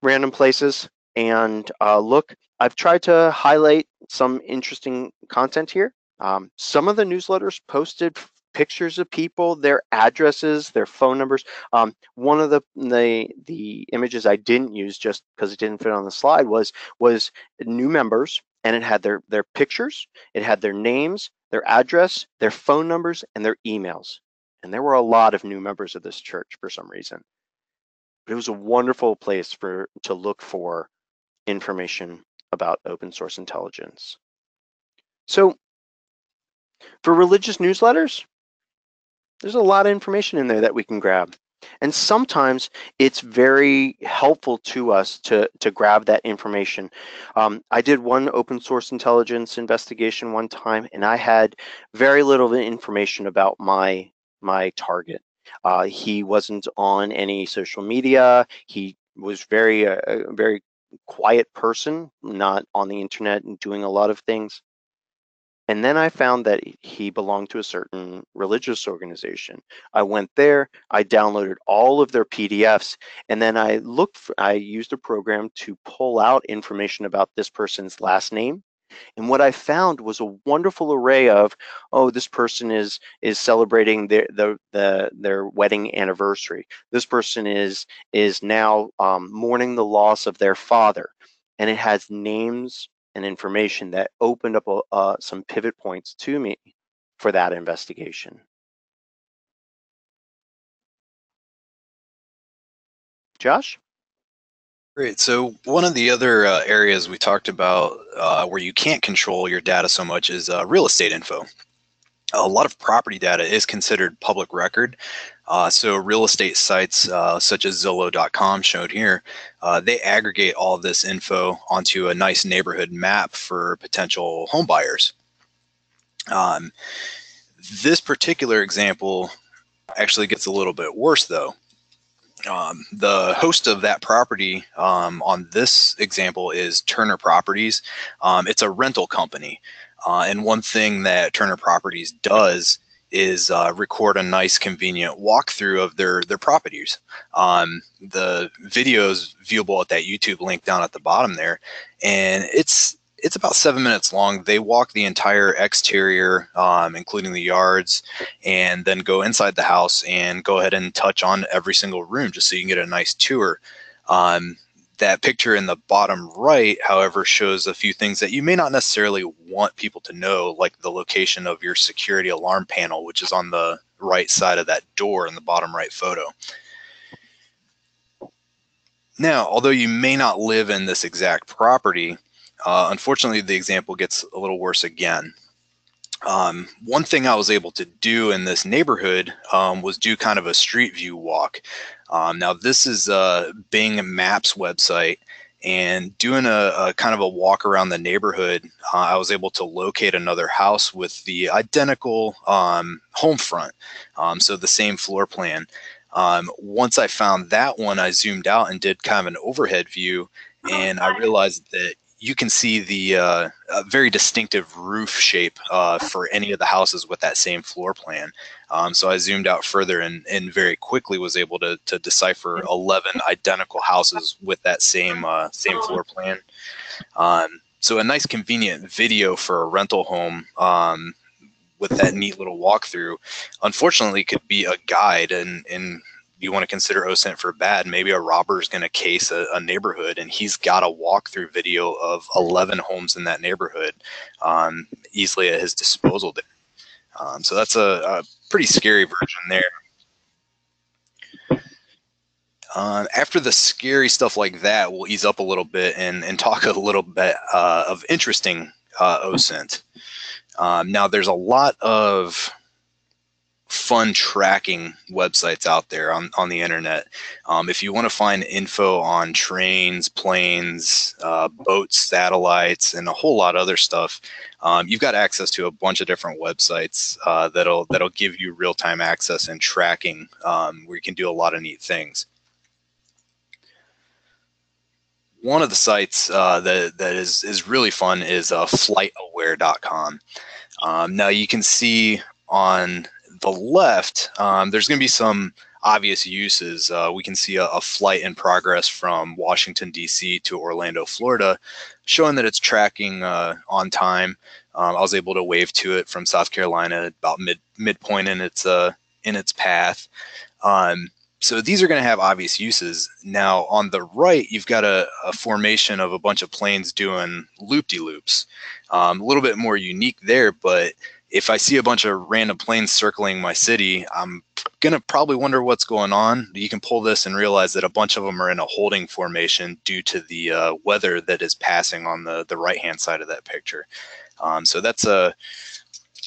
random places. And uh, look, I've tried to highlight some interesting content here. Um, some of the newsletters posted pictures of people, their addresses, their phone numbers. Um, one of the, the the images I didn't use just because it didn't fit on the slide was was new members, and it had their their pictures, it had their names, their address, their phone numbers, and their emails. And there were a lot of new members of this church for some reason. But it was a wonderful place for to look for information about open source intelligence. So for religious newsletters, there's a lot of information in there that we can grab. And sometimes it's very helpful to us to, to grab that information. Um, I did one open source intelligence investigation one time, and I had very little information about my, my target. Uh, he wasn't on any social media. He was very, uh, very quiet person, not on the internet and doing a lot of things. And then I found that he belonged to a certain religious organization. I went there, I downloaded all of their P D Fs, and then I looked for, I used a program to pull out information about this person's last name. And what I found was a wonderful array of, oh, this person is is celebrating their the, the their wedding anniversary. This person is is now um, mourning the loss of their father, and it has names and information that opened up uh, some pivot points to me for that investigation. Josh? Great. So one of the other uh, areas we talked about uh, where you can't control your data so much is uh, real estate info. A lot of property data is considered public record. Uh, so real estate sites uh, such as Zillow dot com shown here, uh, they aggregate all of this info onto a nice neighborhood map for potential home buyers. Um, this particular example actually gets a little bit worse though. Um, the host of that property um, on this example is Turner Properties. Um, it's a rental company. Uh, and one thing that Turner Properties does is uh, record a nice, convenient walkthrough of their, their properties. Um, the video is viewable at that YouTube link down at the bottom there. And it's, it's about seven minutes long. They walk the entire exterior, um, including the yards, and then go inside the house and go ahead and touch on every single room just so you can get a nice tour. Um, that picture in the bottom right, however, shows a few things that you may not necessarily want people to know, like the location of your security alarm panel, which is on the right side of that door in the bottom right photo. Now, although you may not live in this exact property, Uh, unfortunately, the example gets a little worse again. Um, one thing I was able to do in this neighborhood um, was do kind of a street view walk. Um, now, this is uh, Bing Maps website, and doing a, a kind of a walk around the neighborhood, uh, I was able to locate another house with the identical um, home front, um, so the same floor plan. Um, once I found that one, I zoomed out and did kind of an overhead view, and I realized that you can see the uh, very distinctive roof shape uh, for any of the houses with that same floor plan. Um, so I zoomed out further and, and very quickly was able to, to decipher eleven identical houses with that same uh, same floor plan. Um, so a nice convenient video for a rental home um, with that neat little walkthrough, unfortunately could be a guide, and, and you want to consider OSINT for bad. Maybe a robber is going to case a, a neighborhood, and he's got a walkthrough video of eleven homes in that neighborhood um, easily at his disposal there. Um, so that's a, a pretty scary version there. Uh, after the scary stuff like that, we'll ease up a little bit and, and talk a little bit uh, of interesting uh, OSINT. Um, now, there's a lot of fun tracking websites out there on, on the internet. Um, if you want to find info on trains, planes, uh, boats, satellites, and a whole lot of other stuff, um, you've got access to a bunch of different websites uh, that'll that'll give you real-time access and tracking um, where you can do a lot of neat things. One of the sites uh, that, that is, is really fun is uh, flight aware dot com. Um, now you can see on the left, um, there's going to be some obvious uses. Uh, we can see a, a flight in progress from Washington, D C to Orlando, Florida, showing that it's tracking uh, on time. Um, I was able to wave to it from South Carolina about mid midpoint in its uh, in its path. Um, so these are going to have obvious uses. Now on the right, you've got a, a formation of a bunch of planes doing loop-de-loops. Um, a little bit more unique there, but if I see a bunch of random planes circling my city, I'm going to probably wonder what's going on. You can pull this and realize that a bunch of them are in a holding formation due to the uh, weather that is passing on the, the right-hand side of that picture. Um, so that's a,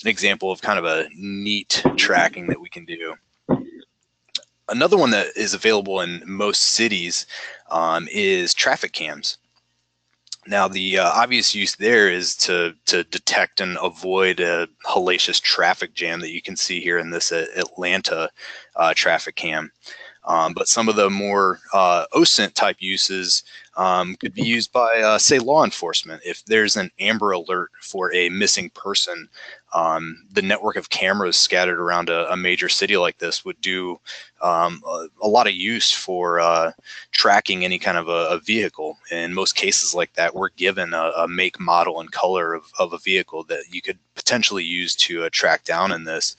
an example of kind of a neat tracking that we can do. Another one that is available in most cities um, is traffic cams. Now, the uh, obvious use there is to, to detect and avoid a hellacious traffic jam that you can see here in this Atlanta uh, traffic cam. Um, but some of the more uh, OSINT type uses um, could be used by, uh, say, law enforcement. If there's an Amber Alert for a missing person, um, the network of cameras scattered around a, a major city like this would do um, a, a lot of use for uh, tracking any kind of a, a vehicle. In most cases like that, we're given a, a make, model, and color of, of a vehicle that you could potentially use to uh, track down in this.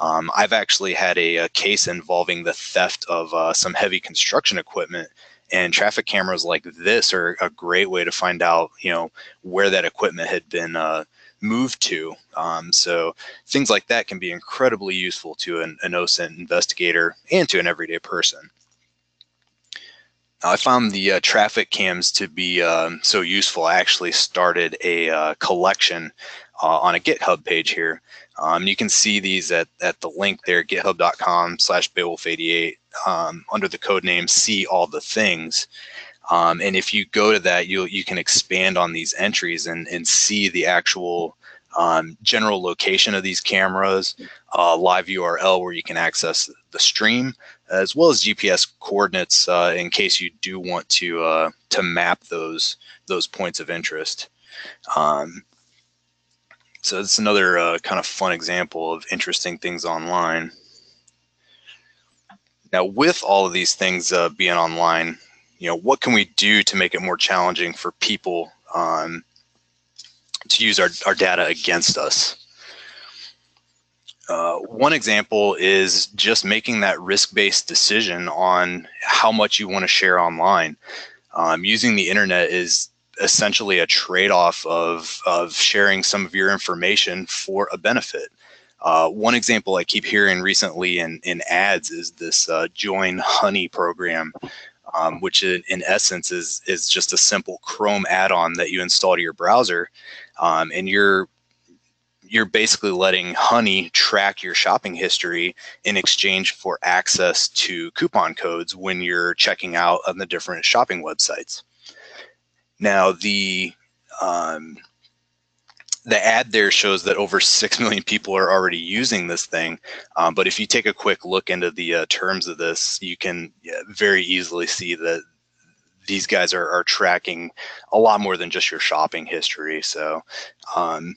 Um, I've actually had a, a case involving the theft of uh, some heavy construction equipment, and traffic cameras like this are a great way to find out, you know, where that equipment had been uh, moved to. Um, so things like that can be incredibly useful to an, an OSINT investigator and to an everyday person. I found the uh, traffic cams to be um, so useful. I actually started a uh, collection uh, on a GitHub page here. Um, you can see these at, at the link there, github dot com slash Beowulf eighty-eight, um, under the codename See All the Things. Um, and if you go to that, you you can expand on these entries and, and see the actual um, general location of these cameras, uh, live U R L where you can access the stream, as well as G P S coordinates uh, in case you do want to uh, to map those those points of interest. Um, so it's another uh, kind of fun example of interesting things online. Now, with all of these things uh, being online, you know, what can we do to make it more challenging for people um, to use our, our data against us? Uh, one example is just making that risk-based decision on how much you want to share online. Um, using the internet is essentially a trade-off of, of sharing some of your information for a benefit. Uh, one example I keep hearing recently in, in ads is this uh, Join Honey program, um, which in, in essence is, is just a simple Chrome add-on that you install to your browser, um, and you're you're basically letting Honey track your shopping history in exchange for access to coupon codes when you're checking out on the different shopping websites. Now, the um, the ad there shows that over six million people are already using this thing, um, but if you take a quick look into the uh, terms of this, you can yeah, very easily see that these guys are, are tracking a lot more than just your shopping history. So, um,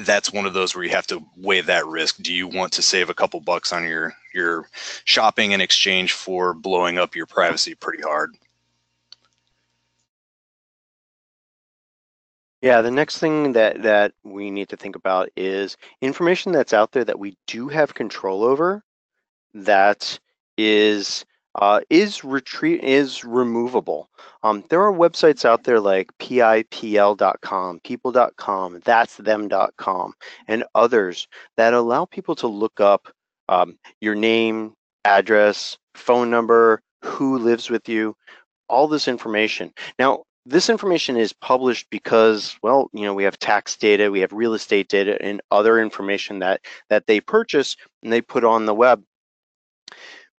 that's one of those where you have to weigh that risk. Do you want to save a couple bucks on your, your shopping in exchange for blowing up your privacy pretty hard? Yeah, the next thing that, that we need to think about is information that's out there that we do have control over that is uh, is retrieve is removable. Um, there are websites out there like P I P L dot com, people dot com, that's them dot com, and others that allow people to look up um, your name, address, phone number, who lives with you, all this information. Now, this information is published because, well, you know, we have tax data, we have real estate data, and other information that that they purchase and they put on the web.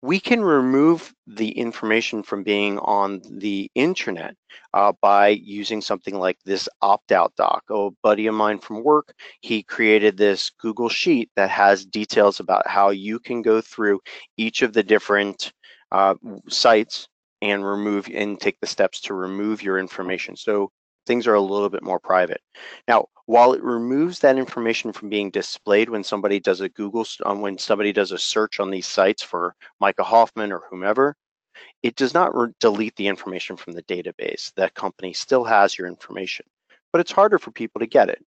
We can remove the information from being on the internet uh, by using something like this opt-out doc. Oh, a buddy of mine from work, he created this Google Sheet that has details about how you can go through each of the different uh, sites and remove and take the steps to remove your information. So things are a little bit more private. Now, while it removes that information from being displayed when somebody does a Google, um, when somebody does a search on these sites for Micah Hoffman or whomever, it does not delete the information from the database. That company still has your information, but it's harder for people to get it.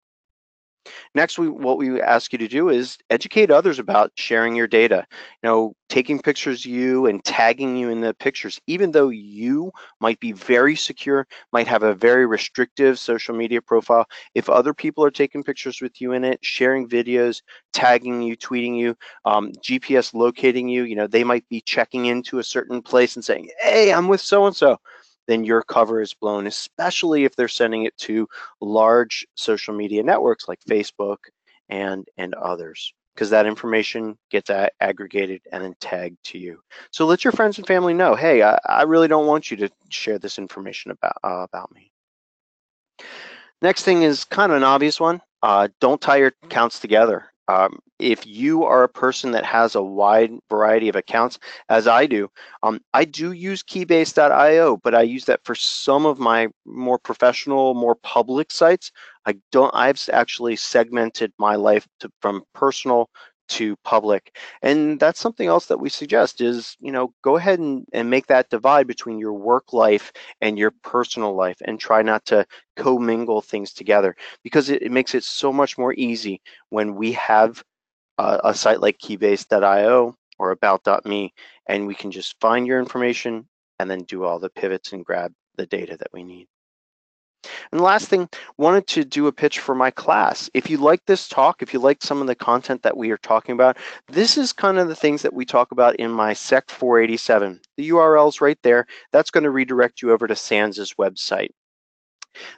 Next, we, what we ask you to do is educate others about sharing your data. You know, taking pictures of you and tagging you in the pictures, even though you might be very secure, might have a very restrictive social media profile. If other people are taking pictures with you in it, sharing videos, tagging you, tweeting you, um, G P S locating you, you know, they might be checking into a certain place and saying, hey, I'm with so-and-so. Then your cover is blown, especially if they're sending it to large social media networks like Facebook and, and others, because that information gets ag aggregated and then tagged to you. So let your friends and family know, hey, I, I really don't want you to share this information about, uh, about me. Next thing is kind of an obvious one. Uh, don't tie your accounts together. Um, if you are a person that has a wide variety of accounts, as I do, um, I do use Keybase dot I O, but I use that for some of my more professional, more public sites. I don't. I've actually segmented my life to, from personal to public, and that's something else that we suggest is, you know, go ahead and, and make that divide between your work life and your personal life, and try not to commingle things together, because it, it makes it so much more easy when we have a, a site like Keybase dot I O or about dot me, and we can just find your information and then do all the pivots and grab the data that we need. And last thing, wanted to do a pitch for my class. If you like this talk, if you like some of the content that we are talking about, this is kind of the things that we talk about in my sec four eighty-seven. The U R L's right there. That's going to redirect you over to SANS's website.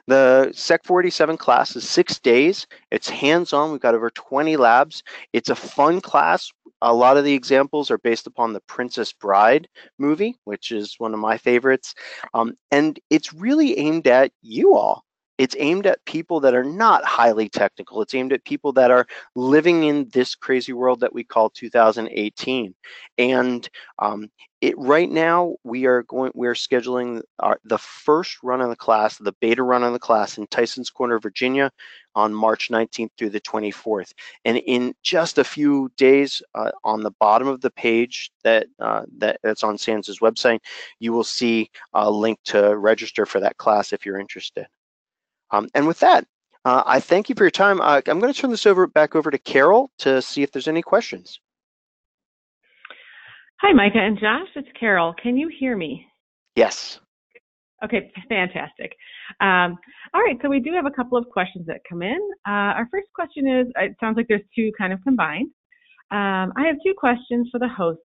The sec four eighty-seven class is six days. It's hands-on. We've got over twenty labs. It's a fun class. A lot of the examples are based upon the Princess Bride movie, which is one of my favorites. Um, and it's really aimed at you all. It's aimed at people that are not highly technical. It's aimed at people that are living in this crazy world that we call two thousand eighteen. And um, it right now we are going, we are scheduling our, the first run of the class, the beta run of the class in Tysons Corner, Virginia, on March nineteenth through the twenty-fourth. And in just a few days, uh, on the bottom of the page that uh, that that's on SANS's website, you will see a link to register for that class if you're interested. Um, and with that, uh, I thank you for your time. Uh, I'm going to turn this over back over to Carol to see if there's any questions. Hi, Micah and Josh. It's Carol. Can you hear me? Yes. Okay, fantastic. Um, all right, so we do have a couple of questions that come in. Uh, our first question is, it sounds like there's two kind of combined. Um, I have two questions for the hosts.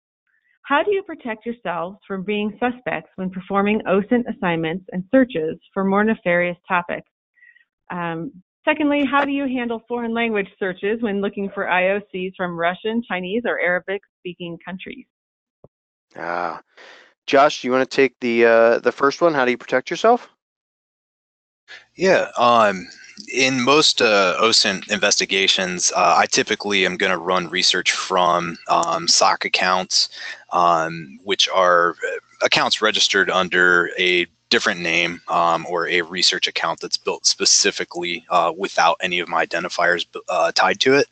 How do you protect yourselves from being suspects when performing OSINT assignments and searches for more nefarious topics? Um, secondly, how do you handle foreign language searches when looking for I O Cs from Russian, Chinese, or Arabic-speaking countries? Ah, uh, Josh, you want to take the uh, the first one? How do you protect yourself? Yeah, um, in most uh, OSINT investigations, uh, I typically am going to run research from um, S O C accounts, um, which are accounts registered under a different name um, or a research account that's built specifically uh, without any of my identifiers uh, tied to it.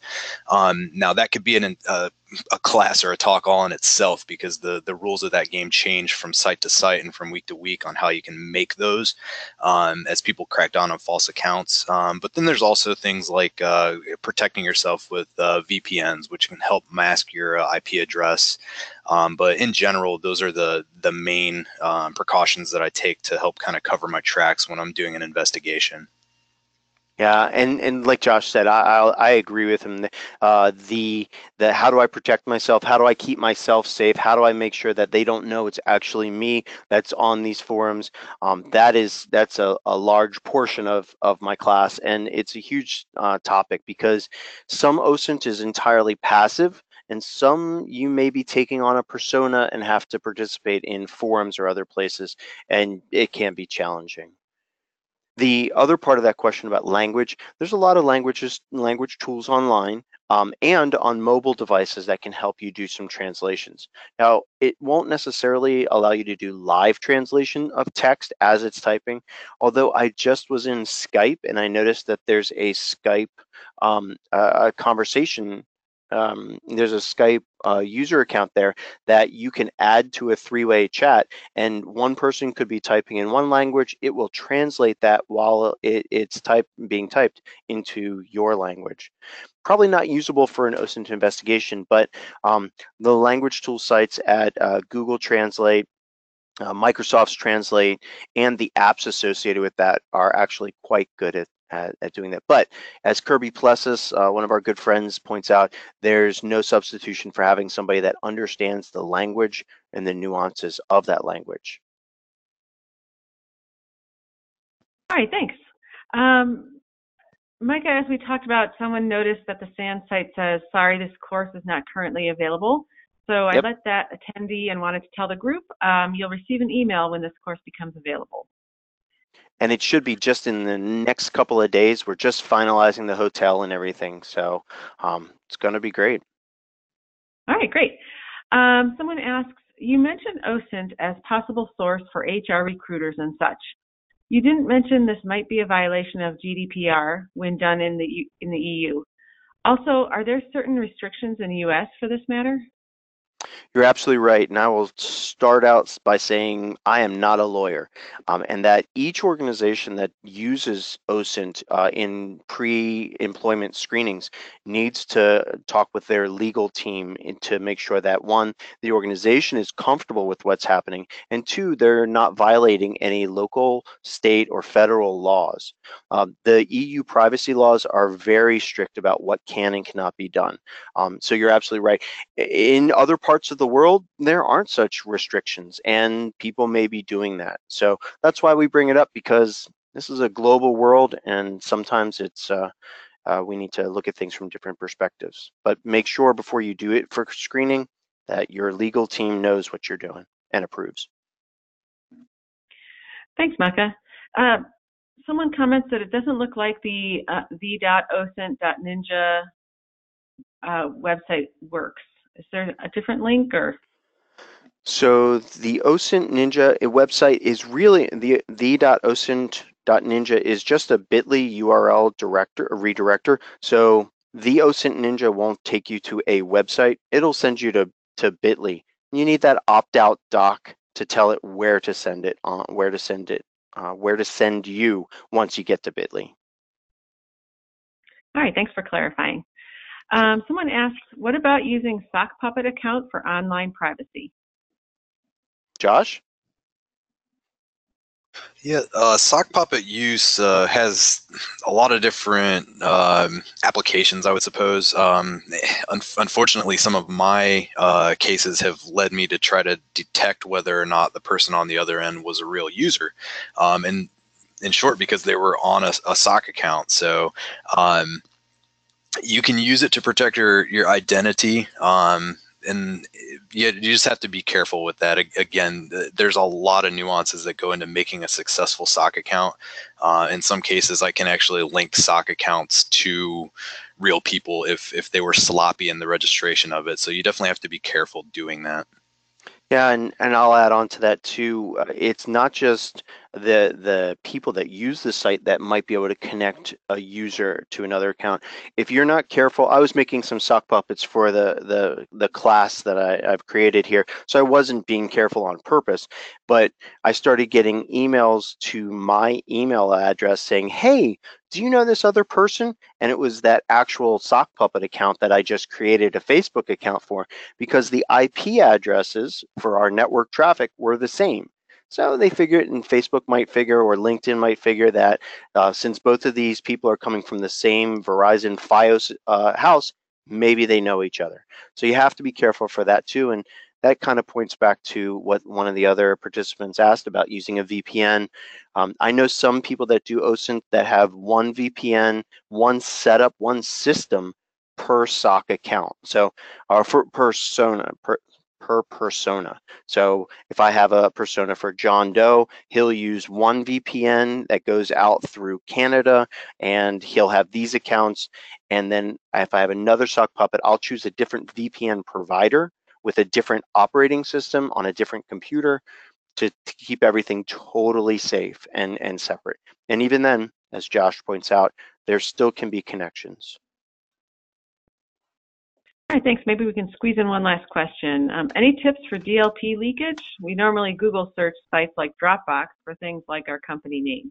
Um, now that could be an, uh, a class or a talk all in itself, because the, the rules of that game change from site to site and from week to week on how you can make those um, as people crack down on false accounts. Um, but then there's also things like uh, protecting yourself with uh, V P Ns, which can help mask your uh, I P address. Um, but in general, those are the, the main um, precautions that I take to help kind of cover my tracks when I'm doing an investigation. Yeah, and, and like Josh said, I, I, I agree with him. Uh, the, the how do I protect myself? How do I keep myself safe? How do I make sure that they don't know it's actually me that's on these forums? Um, that is, that's a, a large portion of, of my class, and it's a huge uh, topic because some OSINT is entirely passive, and some you may be taking on a persona and have to participate in forums or other places, and it can be challenging. The other part of that question about language, there's a lot of languages, language tools online um, and on mobile devices that can help you do some translations. Now, it won't necessarily allow you to do live translation of text as it's typing, although I just was in Skype and I noticed that there's a Skype um, a conversation Um, there's a Skype uh, user account there that you can add to a three-way chat, and one person could be typing in one language. It will translate that while it, it's type, being typed into your language. Probably not usable for an OSINT investigation, but um, the language tool sites at uh, Google Translate, uh, Microsoft's Translate, and the apps associated with that are actually quite good at At, at doing that. But as Kirby Plessis, uh, one of our good friends, points out, there's no substitution for having somebody that understands the language and the nuances of that language. All right, thanks. Um, Micah, as we talked about, someone noticed that the SANS site says, sorry, this course is not currently available. So yep. I let that attendee and wanted to tell the group, um, you'll receive an email when this course becomes available. And it should be just in the next couple of days. We're just finalizing the hotel and everything. So um, it's going to be great. All right, great. Um, someone asks, you mentioned OSINT as possible source for H R recruiters and such. You didn't mention this might be a violation of G D P R when done in the, in the E U. Also, are there certain restrictions in the U S for this matter? You're absolutely right, and I will start out by saying I am not a lawyer, um, and that each organization that uses OSINT uh, in pre-employment screenings needs to talk with their legal team to make sure that, one, the organization is comfortable with what's happening, and two, they're not violating any local, state, or federal laws. Uh, the E U privacy laws are very strict about what can and cannot be done, um, so you're absolutely right. In other parts parts of the world, there aren't such restrictions, and people may be doing that. So that's why we bring it up, because this is a global world, and sometimes it's uh, uh, we need to look at things from different perspectives. But make sure before you do it for screening that your legal team knows what you're doing and approves. Thanks, Micah. Uh, someone comments that it doesn't look like the uh, v dot osint dot ninja uh, website works. Is there a different link or? So the OSINT Ninja website is really the the.osint.ninja is just a Bitly U R L director, a redirector. So the OSINT Ninja won't take you to a website. It'll send you to to Bitly. You need that opt-out doc to tell it where to send it on, where to send it, uh, where to send you once you get to Bitly. All right, thanks for clarifying. Um, someone asks, what about using Sock Puppet account for online privacy? Josh? Yeah, uh, Sock Puppet use uh, has a lot of different um, applications, I would suppose. Um, un unfortunately, some of my uh, cases have led me to try to detect whether or not the person on the other end was a real user. Um, and in short, because they were on a, a Sock account. So um, you can use it to protect your, your identity. Um, And you just have to be careful with that. Again, there's a lot of nuances that go into making a successful Sock account. Uh, in some cases, I can actually link Sock accounts to real people if, if they were sloppy in the registration of it. So you definitely have to be careful doing that. Yeah, and, and I'll add on to that too. It's not just the the people that use the site that might be able to connect a user to another account. If you're not careful, I was making some sock puppets for the the, the class that I, I've created here, so I wasn't being careful on purpose, but I started getting emails to my email address saying, hey, do you know this other person? And it was that actual Sock Puppet account that I just created a Facebook account for, because the I P addresses for our network traffic were the same. So they figured, and Facebook might figure, or LinkedIn might figure that uh, since both of these people are coming from the same Verizon Fios uh, house, maybe they know each other. So you have to be careful for that too. And that kind of points back to what one of the other participants asked about using a V P N. Um, I know some people that do OSINT that have one V P N, one setup, one system per sock account. So, or for persona, per, per persona. So if I have a persona for John Doe, he'll use one V P N that goes out through Canada, and he'll have these accounts. And then if I have another sock puppet, I'll choose a different V P N provider with a different operating system on a different computer to, to keep everything totally safe and, and separate. And even then, as Josh points out, there still can be connections. All right, thanks. Maybe we can squeeze in one last question. Um, any tips for D L P leakage? We normally Google search sites like Dropbox for things like our company name.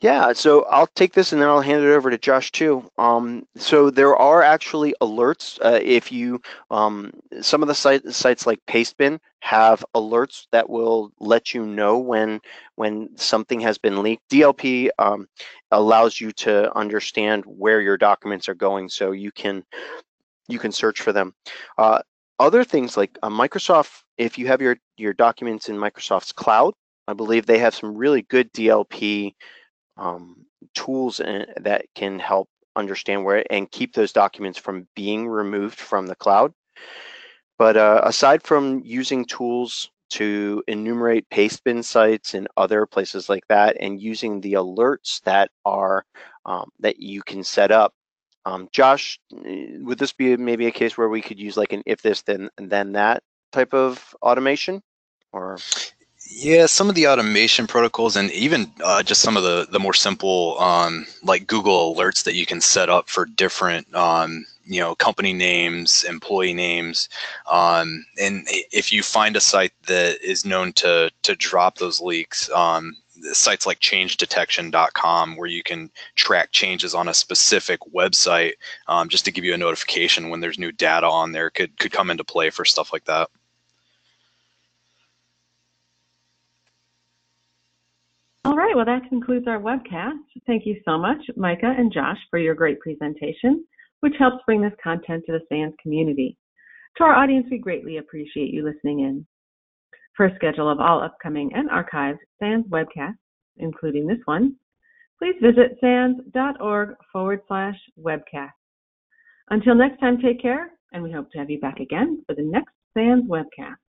Yeah, so I'll take this and then I'll hand it over to Josh too. Um, so there are actually alerts. Uh, if you, um, some of the site, sites like Pastebin have alerts that will let you know when when something has been leaked. D L P um, allows you to understand where your documents are going, so you can you can search for them. Uh, other things like uh, Microsoft, if you have your your documents in Microsoft's cloud, I believe they have some really good D L P Um, tools that can help understand where and keep those documents from being removed from the cloud. But uh, aside from using tools to enumerate Pastebin sites and other places like that, and using the alerts that are um, that you can set up, um, Josh, would this be maybe a case where we could use like an if this then then that type of automation, or? Yeah, some of the automation protocols, and even uh, just some of the, the more simple um, like Google alerts that you can set up for different um, you know, company names, employee names. Um, and if you find a site that is known to, to drop those leaks, um, sites like change detection dot com, where you can track changes on a specific website, um, just to give you a notification when there's new data on there, could, could come into play for stuff like that. All right, well, that concludes our webcast. Thank you so much, Micah and Josh, for your great presentation, which helps bring this content to the SANS community. To our audience, we greatly appreciate you listening in. For a schedule of all upcoming and archived SANS webcasts, including this one, please visit sans.org forward slash webcast. Until next time, take care, and we hope to have you back again for the next SANS webcast.